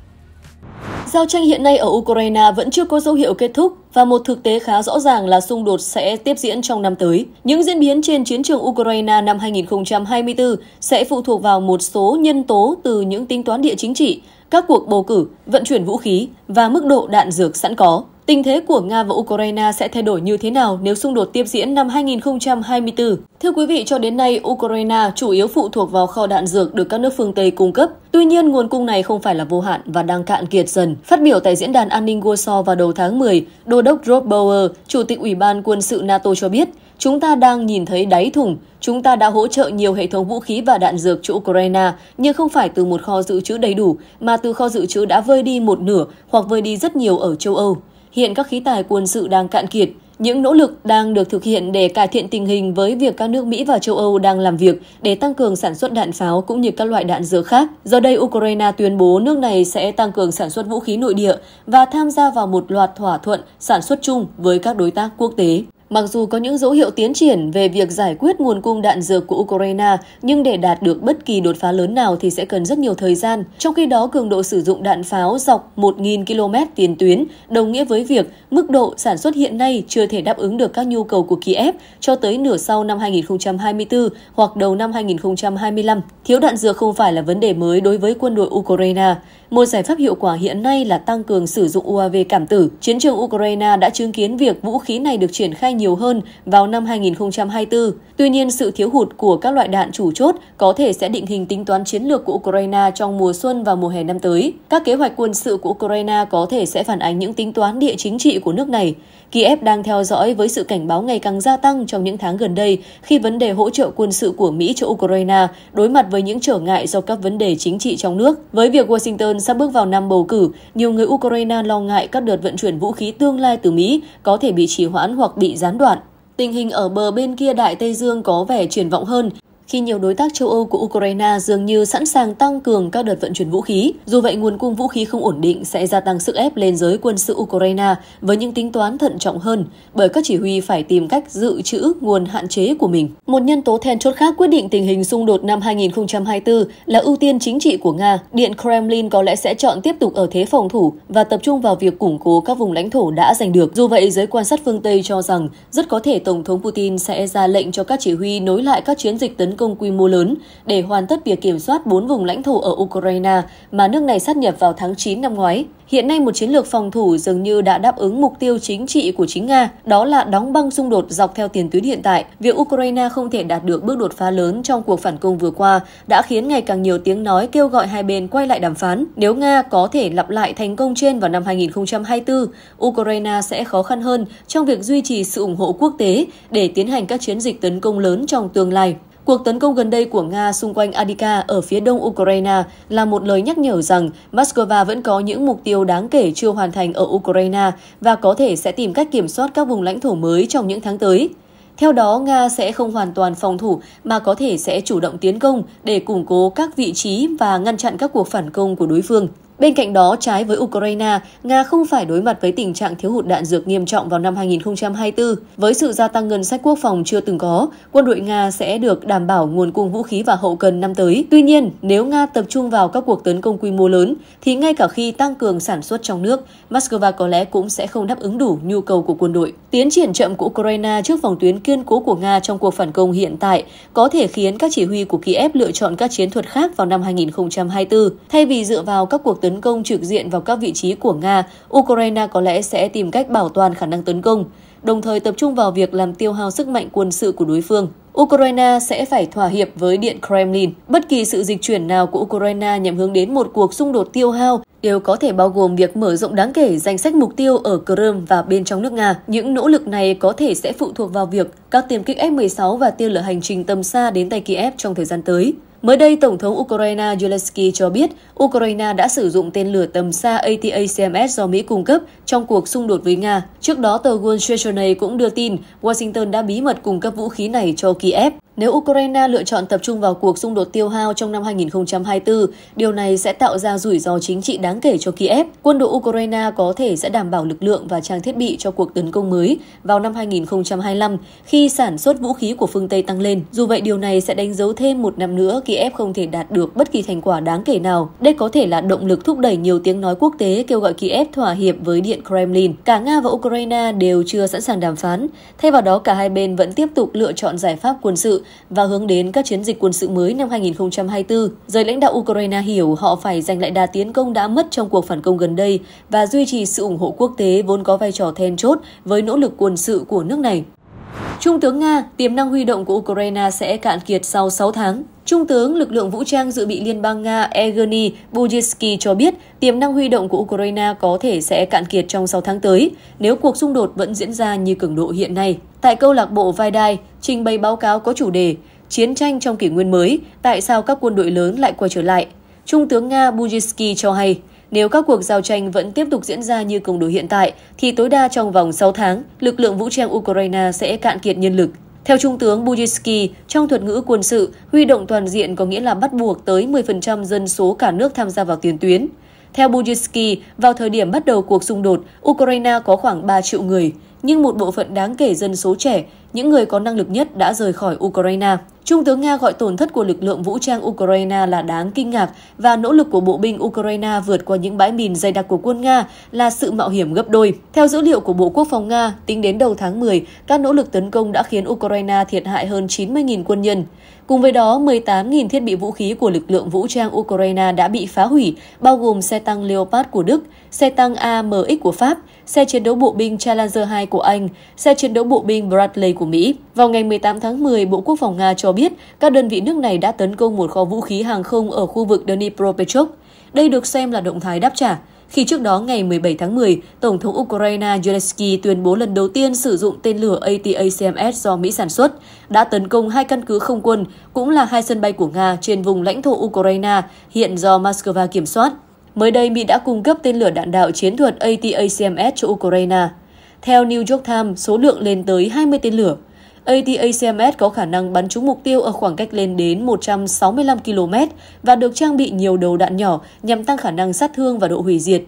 Giao tranh hiện nay ở Ukraine vẫn chưa có dấu hiệu kết thúc và một thực tế khá rõ ràng là xung đột sẽ tiếp diễn trong năm tới. Những diễn biến trên chiến trường Ukraine năm 2024 sẽ phụ thuộc vào một số nhân tố từ những tính toán địa chính trị, các cuộc bầu cử, vận chuyển vũ khí và mức độ đạn dược sẵn có. Tình thế của Nga và Ukraine sẽ thay đổi như thế nào nếu xung đột tiếp diễn năm 2024? Thưa quý vị, cho đến nay, Ukraine chủ yếu phụ thuộc vào kho đạn dược được các nước phương Tây cung cấp. Tuy nhiên, nguồn cung này không phải là vô hạn và đang cạn kiệt dần. Phát biểu tại Diễn đàn An ninh Warsaw vào đầu tháng 10, Đô đốc Rob Bauer, Chủ tịch Ủy ban Quân sự NATO cho biết, chúng ta đang nhìn thấy đáy thùng. Chúng ta đã hỗ trợ nhiều hệ thống vũ khí và đạn dược cho Ukraine, nhưng không phải từ một kho dự trữ đầy đủ, mà từ kho dự trữ đã vơi đi một nửa hoặc vơi đi rất nhiều ở châu Âu. Hiện các khí tài quân sự đang cạn kiệt, những nỗ lực đang được thực hiện để cải thiện tình hình với việc các nước Mỹ và châu Âu đang làm việc để tăng cường sản xuất đạn pháo cũng như các loại đạn dược khác. Giờ đây, Ukraine tuyên bố nước này sẽ tăng cường sản xuất vũ khí nội địa và tham gia vào một loạt thỏa thuận sản xuất chung với các đối tác quốc tế. Mặc dù có những dấu hiệu tiến triển về việc giải quyết nguồn cung đạn dược của Ukraine, nhưng để đạt được bất kỳ đột phá lớn nào thì sẽ cần rất nhiều thời gian. Trong khi đó, cường độ sử dụng đạn pháo dọc 1.000 km tiền tuyến đồng nghĩa với việc mức độ sản xuất hiện nay chưa thể đáp ứng được các nhu cầu của Kiev cho tới nửa sau năm 2024 hoặc đầu năm 2025. Thiếu đạn dược không phải là vấn đề mới đối với quân đội Ukraine. Một giải pháp hiệu quả hiện nay là tăng cường sử dụng UAV cảm tử. Chiến trường Ukraine đã chứng kiến việc vũ khí này được triển khai nhiều hơn vào năm 2024. Tuy nhiên, sự thiếu hụt của các loại đạn chủ chốt có thể sẽ định hình tính toán chiến lược của Ukraine trong mùa xuân và mùa hè năm tới. Các kế hoạch quân sự của Ukraine có thể sẽ phản ánh những tính toán địa chính trị của nước này. Kiev đang theo dõi với sự cảnh báo ngày càng gia tăng trong những tháng gần đây khi vấn đề hỗ trợ quân sự của Mỹ cho Ukraine đối mặt với những trở ngại do các vấn đề chính trị trong nước. Với việc Washington sắp bước vào năm bầu cử, nhiều người Ukraine lo ngại các đợt vận chuyển vũ khí tương lai từ Mỹ có thể bị trì hoãn hoặc bị gián đoạn. Tình hình ở bờ bên kia Đại Tây Dương có vẻ triển vọng hơn khi nhiều đối tác châu Âu của Ukraine dường như sẵn sàng tăng cường các đợt vận chuyển vũ khí. Dù vậy, nguồn cung vũ khí không ổn định sẽ gia tăng sức ép lên giới quân sự Ukraine với những tính toán thận trọng hơn, bởi các chỉ huy phải tìm cách dự trữ nguồn hạn chế của mình. Một nhân tố then chốt khác quyết định tình hình xung đột năm 2024 là ưu tiên chính trị của Nga. Điện Kremlin có lẽ sẽ chọn tiếp tục ở thế phòng thủ và tập trung vào việc củng cố các vùng lãnh thổ đã giành được. Dù vậy, giới quan sát phương Tây cho rằng rất có thể Tổng thống Putin sẽ ra lệnh cho các chỉ huy nối lại các chiến dịch tấn công quy mô lớn để hoàn tất việc kiểm soát 4 vùng lãnh thổ ở Ukraine mà nước này sát nhập vào tháng 9 năm ngoái. Hiện nay, một chiến lược phòng thủ dường như đã đáp ứng mục tiêu chính trị của chính Nga, đó là đóng băng xung đột dọc theo tiền tuyến hiện tại. Việc Ukraine không thể đạt được bước đột phá lớn trong cuộc phản công vừa qua đã khiến ngày càng nhiều tiếng nói kêu gọi hai bên quay lại đàm phán. Nếu Nga có thể lặp lại thành công trên vào năm 2024, Ukraine sẽ khó khăn hơn trong việc duy trì sự ủng hộ quốc tế để tiến hành các chiến dịch tấn công lớn trong tương lai. Cuộc tấn công gần đây của Nga xung quanh Adika ở phía đông Ukraine là một lời nhắc nhở rằng Moscow vẫn có những mục tiêu đáng kể chưa hoàn thành ở Ukraine và có thể sẽ tìm cách kiểm soát các vùng lãnh thổ mới trong những tháng tới. Theo đó, Nga sẽ không hoàn toàn phòng thủ mà có thể sẽ chủ động tiến công để củng cố các vị trí và ngăn chặn các cuộc phản công của đối phương. Bên cạnh đó, trái với Ukraine, Nga không phải đối mặt với tình trạng thiếu hụt đạn dược nghiêm trọng vào năm 2024. Với sự gia tăng ngân sách quốc phòng chưa từng có, quân đội Nga sẽ được đảm bảo nguồn cung vũ khí và hậu cần năm tới. Tuy nhiên, nếu Nga tập trung vào các cuộc tấn công quy mô lớn, thì ngay cả khi tăng cường sản xuất trong nước, Moscow có lẽ cũng sẽ không đáp ứng đủ nhu cầu của quân đội. Tiến triển chậm của Ukraine trước vòng tuyến kiên cố của Nga trong cuộc phản công hiện tại có thể khiến các chỉ huy của Kiev lựa chọn các chiến thuật khác vào năm 2024. Thay vì dựa vào các cuộc tấn công trực diện vào các vị trí của Nga, Ukraine có lẽ sẽ tìm cách bảo toàn khả năng tấn công, đồng thời tập trung vào việc làm tiêu hao sức mạnh quân sự của đối phương. Ukraine sẽ phải thỏa hiệp với Điện Kremlin. Bất kỳ sự dịch chuyển nào của Ukraine nhằm hướng đến một cuộc xung đột tiêu hao đều có thể bao gồm việc mở rộng đáng kể danh sách mục tiêu ở Crimea và bên trong nước Nga. Những nỗ lực này có thể sẽ phụ thuộc vào việc các tiêm kích F-16 và tên lửa hành trình tầm xa đến tay Kiev trong thời gian tới. Mới đây, Tổng thống Ukraine Zelensky cho biết Ukraine đã sử dụng tên lửa tầm xa ATACMS do Mỹ cung cấp trong cuộc xung đột với Nga. Trước đó, tờ Wall Street Journal cũng đưa tin Washington đã bí mật cung cấp vũ khí này cho Kiev. Nếu Ukraine lựa chọn tập trung vào cuộc xung đột tiêu hao trong năm 2024, điều này sẽ tạo ra rủi ro chính trị đáng kể cho Kiev. Quân đội Ukraine có thể sẽ đảm bảo lực lượng và trang thiết bị cho cuộc tấn công mới vào năm 2025 khi sản xuất vũ khí của phương Tây tăng lên. Dù vậy, điều này sẽ đánh dấu thêm một năm nữa Kiev không thể đạt được bất kỳ thành quả đáng kể nào. Đây có thể là động lực thúc đẩy nhiều tiếng nói quốc tế kêu gọi Kiev thỏa hiệp với Điện Kremlin. Cả Nga và Ukraine đều chưa sẵn sàng đàm phán. Thay vào đó, cả hai bên vẫn tiếp tục lựa chọn giải pháp quân sự và hướng đến các chiến dịch quân sự mới năm 2024. Giới lãnh đạo Ukraine hiểu họ phải giành lại đà tiến công đã mất trong cuộc phản công gần đây và duy trì sự ủng hộ quốc tế vốn có vai trò then chốt với nỗ lực quân sự của nước này. Trung tướng Nga, tiềm năng huy động của Ukraine sẽ cạn kiệt sau 6 tháng. Trung tướng Lực lượng Vũ trang Dự bị Liên bang Nga Evgeny Budyshkin cho biết tiềm năng huy động của Ukraine có thể sẽ cạn kiệt trong 6 tháng tới nếu cuộc xung đột vẫn diễn ra như cường độ hiện nay. Tại câu lạc bộ Vaidai, trình bày báo cáo có chủ đề Chiến tranh trong kỷ nguyên mới, tại sao các quân đội lớn lại quay trở lại? Trung tướng Nga Budyshkin cho hay, nếu các cuộc giao tranh vẫn tiếp tục diễn ra như cường độ hiện tại, thì tối đa trong vòng 6 tháng, lực lượng vũ trang Ukraine sẽ cạn kiệt nhân lực. Theo Trung tướng Budyshkin, trong thuật ngữ quân sự, huy động toàn diện có nghĩa là bắt buộc tới 10% dân số cả nước tham gia vào tiền tuyến. Theo Budyshkin, vào thời điểm bắt đầu cuộc xung đột, Ukraine có khoảng 3 triệu người, nhưng một bộ phận đáng kể dân số trẻ, những người có năng lực nhất đã rời khỏi Ukraine. Trung tướng Nga gọi tổn thất của lực lượng vũ trang Ukraine là đáng kinh ngạc và nỗ lực của bộ binh Ukraine vượt qua những bãi mìn dày đặc của quân Nga là sự mạo hiểm gấp đôi. Theo dữ liệu của Bộ Quốc phòng Nga, tính đến đầu tháng 10, các nỗ lực tấn công đã khiến Ukraine thiệt hại hơn 90.000 quân nhân. Cùng với đó, 18.000 thiết bị vũ khí của lực lượng vũ trang Ukraine đã bị phá hủy, bao gồm xe tăng Leopard của Đức, xe tăng AMX của Pháp, xe chiến đấu bộ binh Challenger 2 của Anh, xe chiến đấu bộ binh Bradley của Mỹ. Vào ngày 18 tháng 10, Bộ Quốc phòng Nga cho biết các đơn vị nước này đã tấn công một kho vũ khí hàng không ở khu vực Dnipro. Đây được xem là động thái đáp trả, khi trước đó ngày 17 tháng 10, Tổng thống Ukraine Zelensky tuyên bố lần đầu tiên sử dụng tên lửa ATACMS do Mỹ sản xuất, đã tấn công 2 căn cứ không quân, cũng là 2 sân bay của Nga trên vùng lãnh thổ Ukraine, hiện do Moscow kiểm soát. Mới đây, Mỹ đã cung cấp tên lửa đạn đạo chiến thuật ATACMS cho Ukraine. Theo New York Times, số lượng lên tới 20 tên lửa. ATACMS có khả năng bắn trúng mục tiêu ở khoảng cách lên đến 165 km và được trang bị nhiều đầu đạn nhỏ nhằm tăng khả năng sát thương và độ hủy diệt.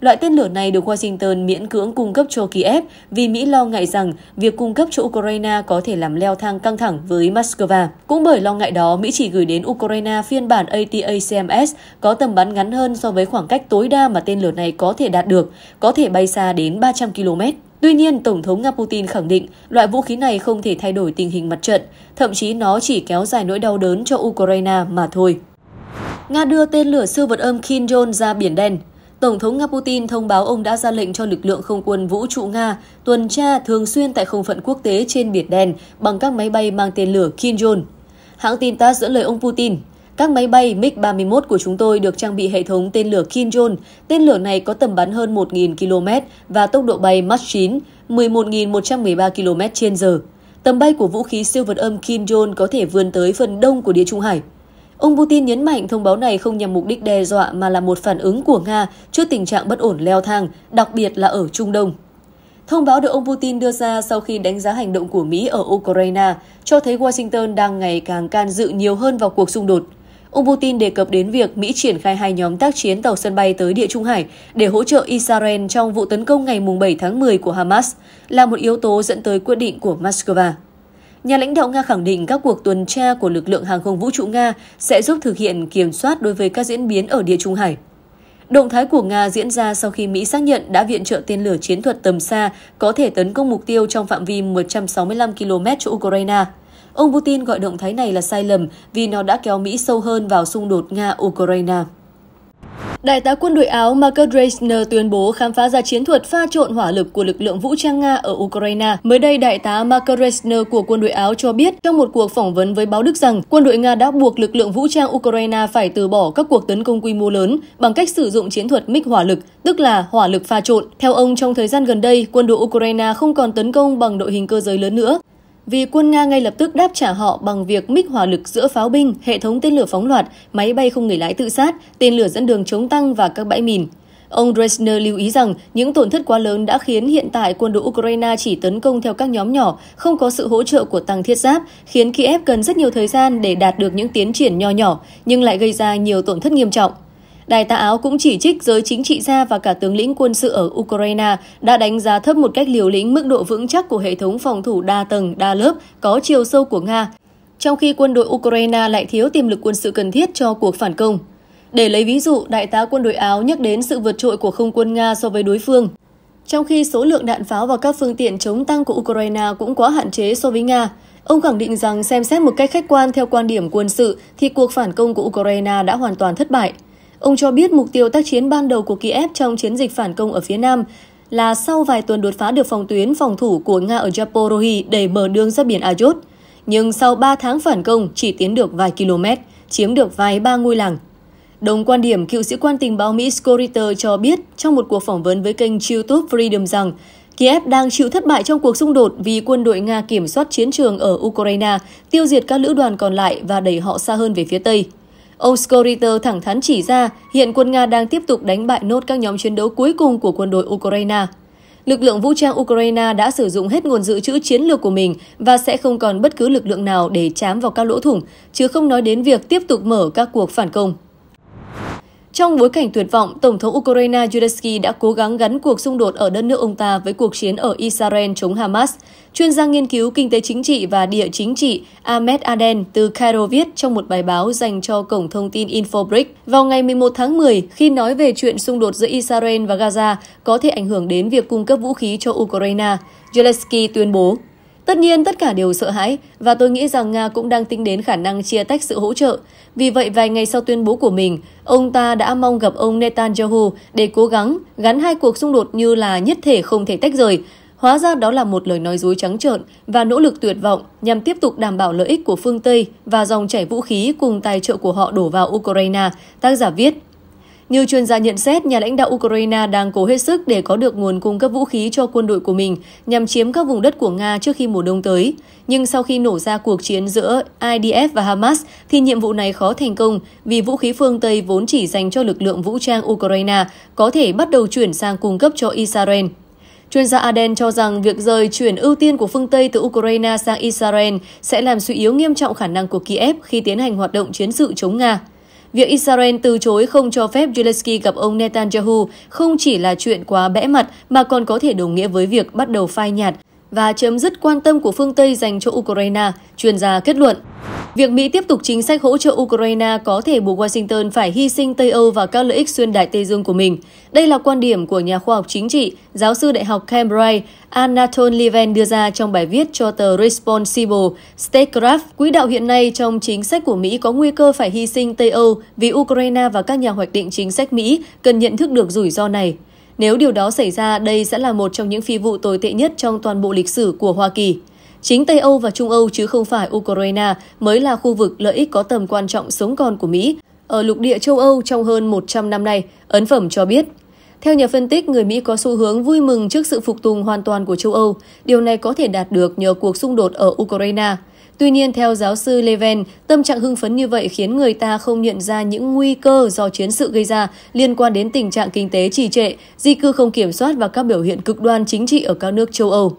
Loại tên lửa này được Washington miễn cưỡng cung cấp cho Kiev vì Mỹ lo ngại rằng việc cung cấp cho Ukraine có thể làm leo thang căng thẳng với Moscow. Cũng bởi lo ngại đó, Mỹ chỉ gửi đến Ukraine phiên bản ATACMS có tầm bắn ngắn hơn so với khoảng cách tối đa mà tên lửa này có thể đạt được, có thể bay xa đến 300 km. Tuy nhiên, Tổng thống Nga Putin khẳng định loại vũ khí này không thể thay đổi tình hình mặt trận, thậm chí nó chỉ kéo dài nỗi đau đớn cho Ukraine mà thôi. Nga đưa tên lửa siêu vượt âm Kinzhal ra Biển Đen. Tổng thống Nga Putin thông báo ông đã ra lệnh cho lực lượng không quân vũ trụ Nga tuần tra thường xuyên tại không phận quốc tế trên Biển Đen bằng các máy bay mang tên lửa Kinzhal. Hãng tin TASS dẫn lời ông Putin, các máy bay MiG-31 của chúng tôi được trang bị hệ thống tên lửa Kinzhal. Tên lửa này có tầm bắn hơn 1.000 km và tốc độ bay Mach 9, 11.113 km/h. Tầm bay của vũ khí siêu vượt âm Kinzhal có thể vươn tới phần đông của Địa Trung Hải. Ông Putin nhấn mạnh thông báo này không nhằm mục đích đe dọa mà là một phản ứng của Nga trước tình trạng bất ổn leo thang, đặc biệt là ở Trung Đông. Thông báo được ông Putin đưa ra sau khi đánh giá hành động của Mỹ ở Ukraine cho thấy Washington đang ngày càng can dự nhiều hơn vào cuộc xung đột. Ông Putin đề cập đến việc Mỹ triển khai hai nhóm tác chiến tàu sân bay tới Địa Trung Hải để hỗ trợ Israel trong vụ tấn công ngày 7 tháng 10 của Hamas là một yếu tố dẫn tới quyết định của Moscow. Nhà lãnh đạo Nga khẳng định các cuộc tuần tra của lực lượng hàng không vũ trụ Nga sẽ giúp thực hiện kiểm soát đối với các diễn biến ở Địa Trung Hải. Động thái của Nga diễn ra sau khi Mỹ xác nhận đã viện trợ tên lửa chiến thuật tầm xa có thể tấn công mục tiêu trong phạm vi 165 km cho Ukraine. Ông Putin gọi động thái này là sai lầm vì nó đã kéo Mỹ sâu hơn vào xung đột Nga-Ukraine. Đại tá quân đội Áo Markus Reisner tuyên bố khám phá ra chiến thuật pha trộn hỏa lực của lực lượng vũ trang Nga ở Ukraine. Mới đây, đại tá Markus Reisner của quân đội Áo cho biết trong một cuộc phỏng vấn với báo Đức rằng quân đội Nga đã buộc lực lượng vũ trang Ukraine phải từ bỏ các cuộc tấn công quy mô lớn bằng cách sử dụng chiến thuật mix hỏa lực, tức là hỏa lực pha trộn. Theo ông, trong thời gian gần đây, quân đội Ukraine không còn tấn công bằng đội hình cơ giới lớn nữa, vì quân Nga ngay lập tức đáp trả họ bằng việc mix hỏa lực giữa pháo binh, hệ thống tên lửa phóng loạt, máy bay không người lái tự sát, tên lửa dẫn đường chống tăng và các bãi mìn. Ông Reisner lưu ý rằng những tổn thất quá lớn đã khiến hiện tại quân đội Ukraine chỉ tấn công theo các nhóm nhỏ, không có sự hỗ trợ của tăng thiết giáp, khiến Kiev cần rất nhiều thời gian để đạt được những tiến triển nho nhỏ, nhưng lại gây ra nhiều tổn thất nghiêm trọng. Đại tá Áo cũng chỉ trích giới chính trị gia và cả tướng lĩnh quân sự ở Ukraine đã đánh giá thấp một cách liều lĩnh mức độ vững chắc của hệ thống phòng thủ đa tầng, đa lớp, có chiều sâu của Nga, trong khi quân đội Ukraine lại thiếu tiềm lực quân sự cần thiết cho cuộc phản công. Để lấy ví dụ, đại tá quân đội Áo nhắc đến sự vượt trội của không quân Nga so với đối phương, trong khi số lượng đạn pháo và các phương tiện chống tăng của Ukraine cũng quá hạn chế so với Nga. Ông khẳng định rằng xem xét một cách khách quan theo quan điểm quân sự thì cuộc phản công của Ukraine đã hoàn toàn thất bại. Ông cho biết mục tiêu tác chiến ban đầu của Kiev trong chiến dịch phản công ở phía Nam là sau vài tuần đột phá được phòng tuyến phòng thủ của Nga ở Zaporizhzhia để mở đường ra biển Azov. Nhưng sau 3 tháng phản công, chỉ tiến được vài km, chiếm được vài ba ngôi làng. Đồng quan điểm, cựu sĩ quan tình báo Mỹ Scott Ritter cho biết trong một cuộc phỏng vấn với kênh YouTube Freedom rằng Kiev đang chịu thất bại trong cuộc xung đột vì quân đội Nga kiểm soát chiến trường ở Ukraine, tiêu diệt các lữ đoàn còn lại và đẩy họ xa hơn về phía Tây. Ông Scott Ritter thẳng thắn chỉ ra hiện quân Nga đang tiếp tục đánh bại nốt các nhóm chiến đấu cuối cùng của quân đội Ukraine. Lực lượng vũ trang Ukraine đã sử dụng hết nguồn dự trữ chiến lược của mình và sẽ không còn bất cứ lực lượng nào để chám vào các lỗ thủng, chứ không nói đến việc tiếp tục mở các cuộc phản công. Trong bối cảnh tuyệt vọng, Tổng thống Ukraine Zelensky đã cố gắng gắn cuộc xung đột ở đất nước ông ta với cuộc chiến ở Israel chống Hamas. Chuyên gia nghiên cứu kinh tế chính trị và địa chính trị Ahmed Aden từ Cairo viết trong một bài báo dành cho cổng thông tin Infobrick vào ngày 11 tháng 10 khi nói về chuyện xung đột giữa Israel và Gaza có thể ảnh hưởng đến việc cung cấp vũ khí cho Ukraine. Zelensky tuyên bố, tất nhiên tất cả đều sợ hãi và tôi nghĩ rằng Nga cũng đang tính đến khả năng chia tách sự hỗ trợ. Vì vậy, vài ngày sau tuyên bố của mình, ông ta đã mong gặp ông Netanyahu để cố gắng gắn hai cuộc xung đột như là nhất thể không thể tách rời. Hóa ra đó là một lời nói dối trắng trợn và nỗ lực tuyệt vọng nhằm tiếp tục đảm bảo lợi ích của phương Tây và dòng chảy vũ khí cùng tài trợ của họ đổ vào Ukraine, tác giả viết. Như chuyên gia nhận xét, nhà lãnh đạo Ukraine đang cố hết sức để có được nguồn cung cấp vũ khí cho quân đội của mình nhằm chiếm các vùng đất của Nga trước khi mùa đông tới. Nhưng sau khi nổ ra cuộc chiến giữa IDF và Hamas thì nhiệm vụ này khó thành công vì vũ khí phương Tây vốn chỉ dành cho lực lượng vũ trang Ukraine có thể bắt đầu chuyển sang cung cấp cho Israel. Chuyên gia Aden cho rằng việc rời chuyển ưu tiên của phương Tây từ Ukraine sang Israel sẽ làm suy yếu nghiêm trọng khả năng của Kiev khi tiến hành hoạt động chiến sự chống Nga. Việc Israel từ chối không cho phép Zelensky gặp ông Netanyahu không chỉ là chuyện quá bẽ mặt mà còn có thể đồng nghĩa với việc bắt đầu phai nhạt và chấm dứt quan tâm của phương Tây dành cho Ukraine, chuyên gia kết luận. Việc Mỹ tiếp tục chính sách hỗ trợ Ukraine có thể buộc Washington phải hy sinh Tây Âu và các lợi ích xuyên đại Tây Dương của mình. Đây là quan điểm của nhà khoa học chính trị, giáo sư Đại học Cambridge Anatoly Mavichuk đưa ra trong bài viết cho tờ Responsible Statecraft. Quỹ đạo hiện nay trong chính sách của Mỹ có nguy cơ phải hy sinh Tây Âu vì Ukraine và các nhà hoạch định chính sách Mỹ cần nhận thức được rủi ro này. Nếu điều đó xảy ra, đây sẽ là một trong những phi vụ tồi tệ nhất trong toàn bộ lịch sử của Hoa Kỳ. Chính Tây Âu và Trung Âu chứ không phải Ukraine mới là khu vực lợi ích có tầm quan trọng sống còn của Mỹ ở lục địa châu Âu trong hơn 100 năm nay, ấn phẩm cho biết. Theo nhà phân tích, người Mỹ có xu hướng vui mừng trước sự phục tùng hoàn toàn của châu Âu. Điều này có thể đạt được nhờ cuộc xung đột ở Ukraine. Tuy nhiên, theo giáo sư Leven, tâm trạng hưng phấn như vậy khiến người ta không nhận ra những nguy cơ do chiến sự gây ra liên quan đến tình trạng kinh tế trì trệ, di cư không kiểm soát và các biểu hiện cực đoan chính trị ở các nước châu Âu.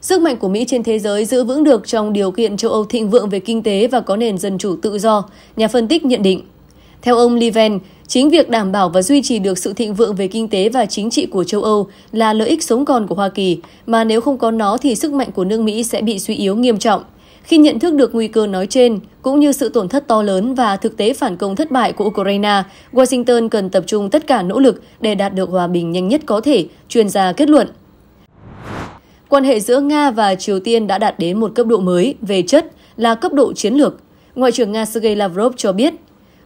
Sức mạnh của Mỹ trên thế giới giữ vững được trong điều kiện châu Âu thịnh vượng về kinh tế và có nền dân chủ tự do, nhà phân tích nhận định. Theo ông Leven, chính việc đảm bảo và duy trì được sự thịnh vượng về kinh tế và chính trị của châu Âu là lợi ích sống còn của Hoa Kỳ, mà nếu không có nó thì sức mạnh của nước Mỹ sẽ bị suy yếu nghiêm trọng. Khi nhận thức được nguy cơ nói trên, cũng như sự tổn thất to lớn và thực tế phản công thất bại của Ukraine, Washington cần tập trung tất cả nỗ lực để đạt được hòa bình nhanh nhất có thể, chuyên gia kết luận. Quan hệ giữa Nga và Triều Tiên đã đạt đến một cấp độ mới, về chất, là cấp độ chiến lược. Ngoại trưởng Nga Sergei Lavrov cho biết,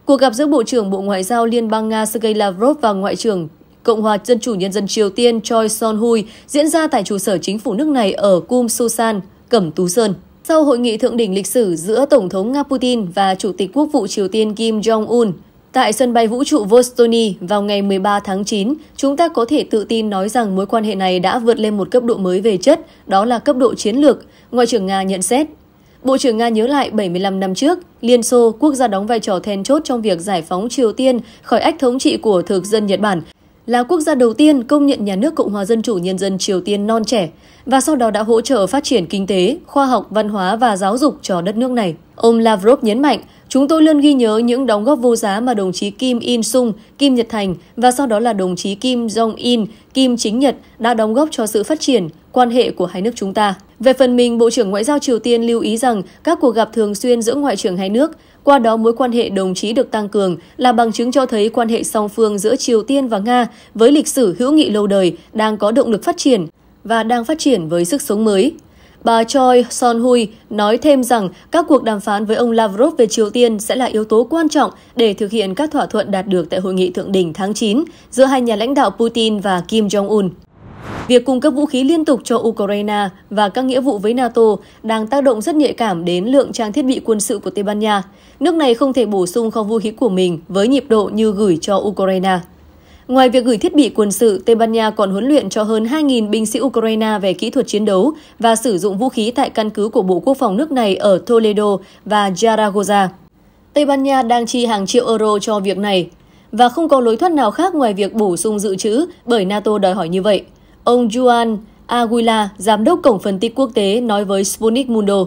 cuộc gặp giữa Bộ trưởng Bộ Ngoại giao Liên bang Nga Sergei Lavrov và Ngoại trưởng Cộng hòa Dân chủ Nhân dân Triều Tiên Choi Son-hui diễn ra tại trụ sở chính phủ nước này ở Kumsusan, Cẩm Tú Sơn. Sau hội nghị thượng đỉnh lịch sử giữa Tổng thống Nga Putin và Chủ tịch Quốc vụ Triều Tiên Kim Jong-un tại sân bay vũ trụ Vostony vào ngày 13 tháng 9, chúng ta có thể tự tin nói rằng mối quan hệ này đã vượt lên một cấp độ mới về chất, đó là cấp độ chiến lược, Ngoại trưởng Nga nhận xét. Bộ trưởng Nga nhớ lại 75 năm trước, Liên Xô, quốc gia đóng vai trò then chốt trong việc giải phóng Triều Tiên khỏi ách thống trị của thực dân Nhật Bản, là quốc gia đầu tiên công nhận nhà nước Cộng hòa Dân chủ Nhân dân Triều Tiên non trẻ và sau đó đã hỗ trợ phát triển kinh tế, khoa học, văn hóa và giáo dục cho đất nước này. Ông Lavrov nhấn mạnh, chúng tôi luôn ghi nhớ những đóng góp vô giá mà đồng chí Kim Il-sung, Kim Nhật Thành và sau đó là đồng chí Kim Jong-in, Kim Chính Nhật đã đóng góp cho sự phát triển, quan hệ của hai nước chúng ta. Về phần mình, Bộ trưởng Ngoại giao Triều Tiên lưu ý rằng các cuộc gặp thường xuyên giữa ngoại trưởng hai nước, qua đó mối quan hệ đồng chí được tăng cường là bằng chứng cho thấy quan hệ song phương giữa Triều Tiên và Nga với lịch sử hữu nghị lâu đời đang có động lực phát triển và đang phát triển với sức sống mới. Bà Choi Son-hui nói thêm rằng các cuộc đàm phán với ông Lavrov về Triều Tiên sẽ là yếu tố quan trọng để thực hiện các thỏa thuận đạt được tại hội nghị thượng đỉnh tháng 9 giữa hai nhà lãnh đạo Putin và Kim Jong-un. Việc cung cấp vũ khí liên tục cho Ukraine và các nghĩa vụ với NATO đang tác động rất nhạy cảm đến lượng trang thiết bị quân sự của Tây Ban Nha. Nước này không thể bổ sung kho vũ khí của mình với nhịp độ như gửi cho Ukraine. Ngoài việc gửi thiết bị quân sự, Tây Ban Nha còn huấn luyện cho hơn 2.000 binh sĩ Ukraine về kỹ thuật chiến đấu và sử dụng vũ khí tại căn cứ của Bộ Quốc phòng nước này ở Toledo và Zaragoza. Tây Ban Nha đang chi hàng triệu euro cho việc này và không có lối thoát nào khác ngoài việc bổ sung dự trữ bởi NATO đòi hỏi như vậy. Ông Juan Aguila, giám đốc Cổng phân tích quốc tế, nói với Sputnik Mundo.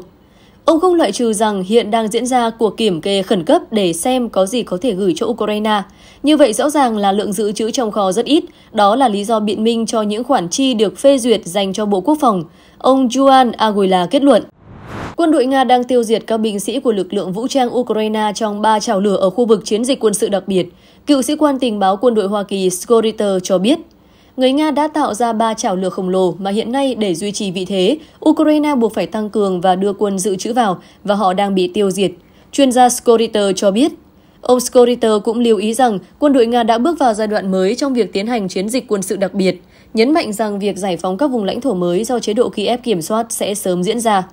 Ông không loại trừ rằng hiện đang diễn ra cuộc kiểm kê khẩn cấp để xem có gì có thể gửi cho Ukraine. Như vậy rõ ràng là lượng dự trữ trong kho rất ít. Đó là lý do biện minh cho những khoản chi được phê duyệt dành cho Bộ Quốc phòng. Ông Juan Aguila kết luận. Quân đội Nga đang tiêu diệt các binh sĩ của lực lượng vũ trang Ukraine trong 3 chảo lửa ở khu vực chiến dịch quân sự đặc biệt. Cựu sĩ quan tình báo quân đội Hoa Kỳ Scott Ritter cho biết. Người Nga đã tạo ra 3 chảo lửa khổng lồ mà hiện nay để duy trì vị thế, Ukraine buộc phải tăng cường và đưa quân dự trữ vào và họ đang bị tiêu diệt, chuyên gia Scott Ritter cho biết. Ông Scott Ritter cũng lưu ý rằng quân đội Nga đã bước vào giai đoạn mới trong việc tiến hành chiến dịch quân sự đặc biệt, nhấn mạnh rằng việc giải phóng các vùng lãnh thổ mới do chế độ Kiev kiểm soát sẽ sớm diễn ra.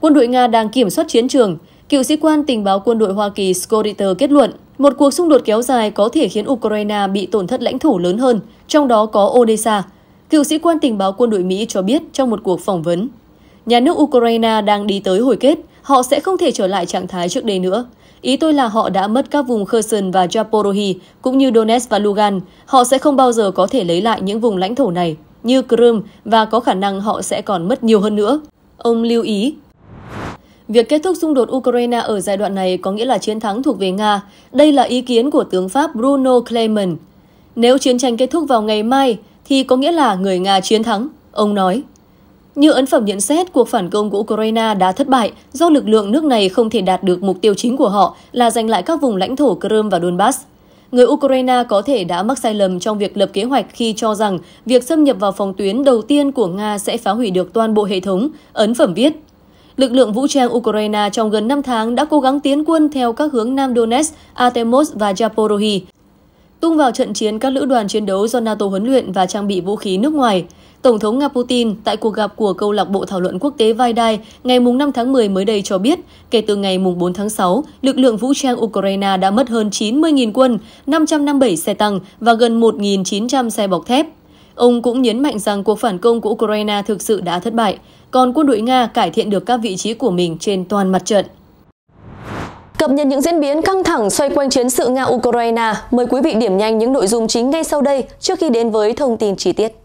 Quân đội Nga đang kiểm soát chiến trường, cựu sĩ quan tình báo quân đội Hoa Kỳ Scott Ritter kết luận. Một cuộc xung đột kéo dài có thể khiến Ukraine bị tổn thất lãnh thổ lớn hơn, trong đó có Odessa, cựu sĩ quan tình báo quân đội Mỹ cho biết trong một cuộc phỏng vấn. Nhà nước Ukraine đang đi tới hồi kết, họ sẽ không thể trở lại trạng thái trước đây nữa. Ý tôi là họ đã mất các vùng Kherson và Zaporizhzhia, cũng như Donetsk và Lugan, họ sẽ không bao giờ có thể lấy lại những vùng lãnh thổ này. như Crimea và có khả năng họ sẽ còn mất nhiều hơn nữa. Ông lưu ý, việc kết thúc xung đột Ukraine ở giai đoạn này có nghĩa là chiến thắng thuộc về Nga. Đây là ý kiến của tướng Pháp Bruno Clement. Nếu chiến tranh kết thúc vào ngày mai thì có nghĩa là người Nga chiến thắng, ông nói. Như ấn phẩm nhận xét, cuộc phản công của Ukraine đã thất bại do lực lượng nước này không thể đạt được mục tiêu chính của họ là giành lại các vùng lãnh thổ Crimea và Donbass. Người Ukraine có thể đã mắc sai lầm trong việc lập kế hoạch khi cho rằng việc xâm nhập vào phòng tuyến đầu tiên của Nga sẽ phá hủy được toàn bộ hệ thống, ấn phẩm viết. Lực lượng vũ trang Ukraine trong gần 5 tháng đã cố gắng tiến quân theo các hướng Nam Donetsk, ATACMS và Zaporizhzhia, tung vào trận chiến các lữ đoàn chiến đấu do NATO huấn luyện và trang bị vũ khí nước ngoài. Tổng thống Nga Putin tại cuộc gặp của câu lạc bộ thảo luận quốc tế Vaidai ngày 5 tháng 10 mới đây cho biết, kể từ ngày 4 tháng 6, lực lượng vũ trang Ukraine đã mất hơn 90.000 quân, 557 xe tăng và gần 1.900 xe bọc thép. Ông cũng nhấn mạnh rằng cuộc phản công của Ukraine thực sự đã thất bại, còn quân đội Nga cải thiện được các vị trí của mình trên toàn mặt trận. Cập nhật những diễn biến căng thẳng xoay quanh chiến sự Nga-Ukraine, mời quý vị điểm nhanh những nội dung chính ngay sau đây trước khi đến với thông tin chi tiết.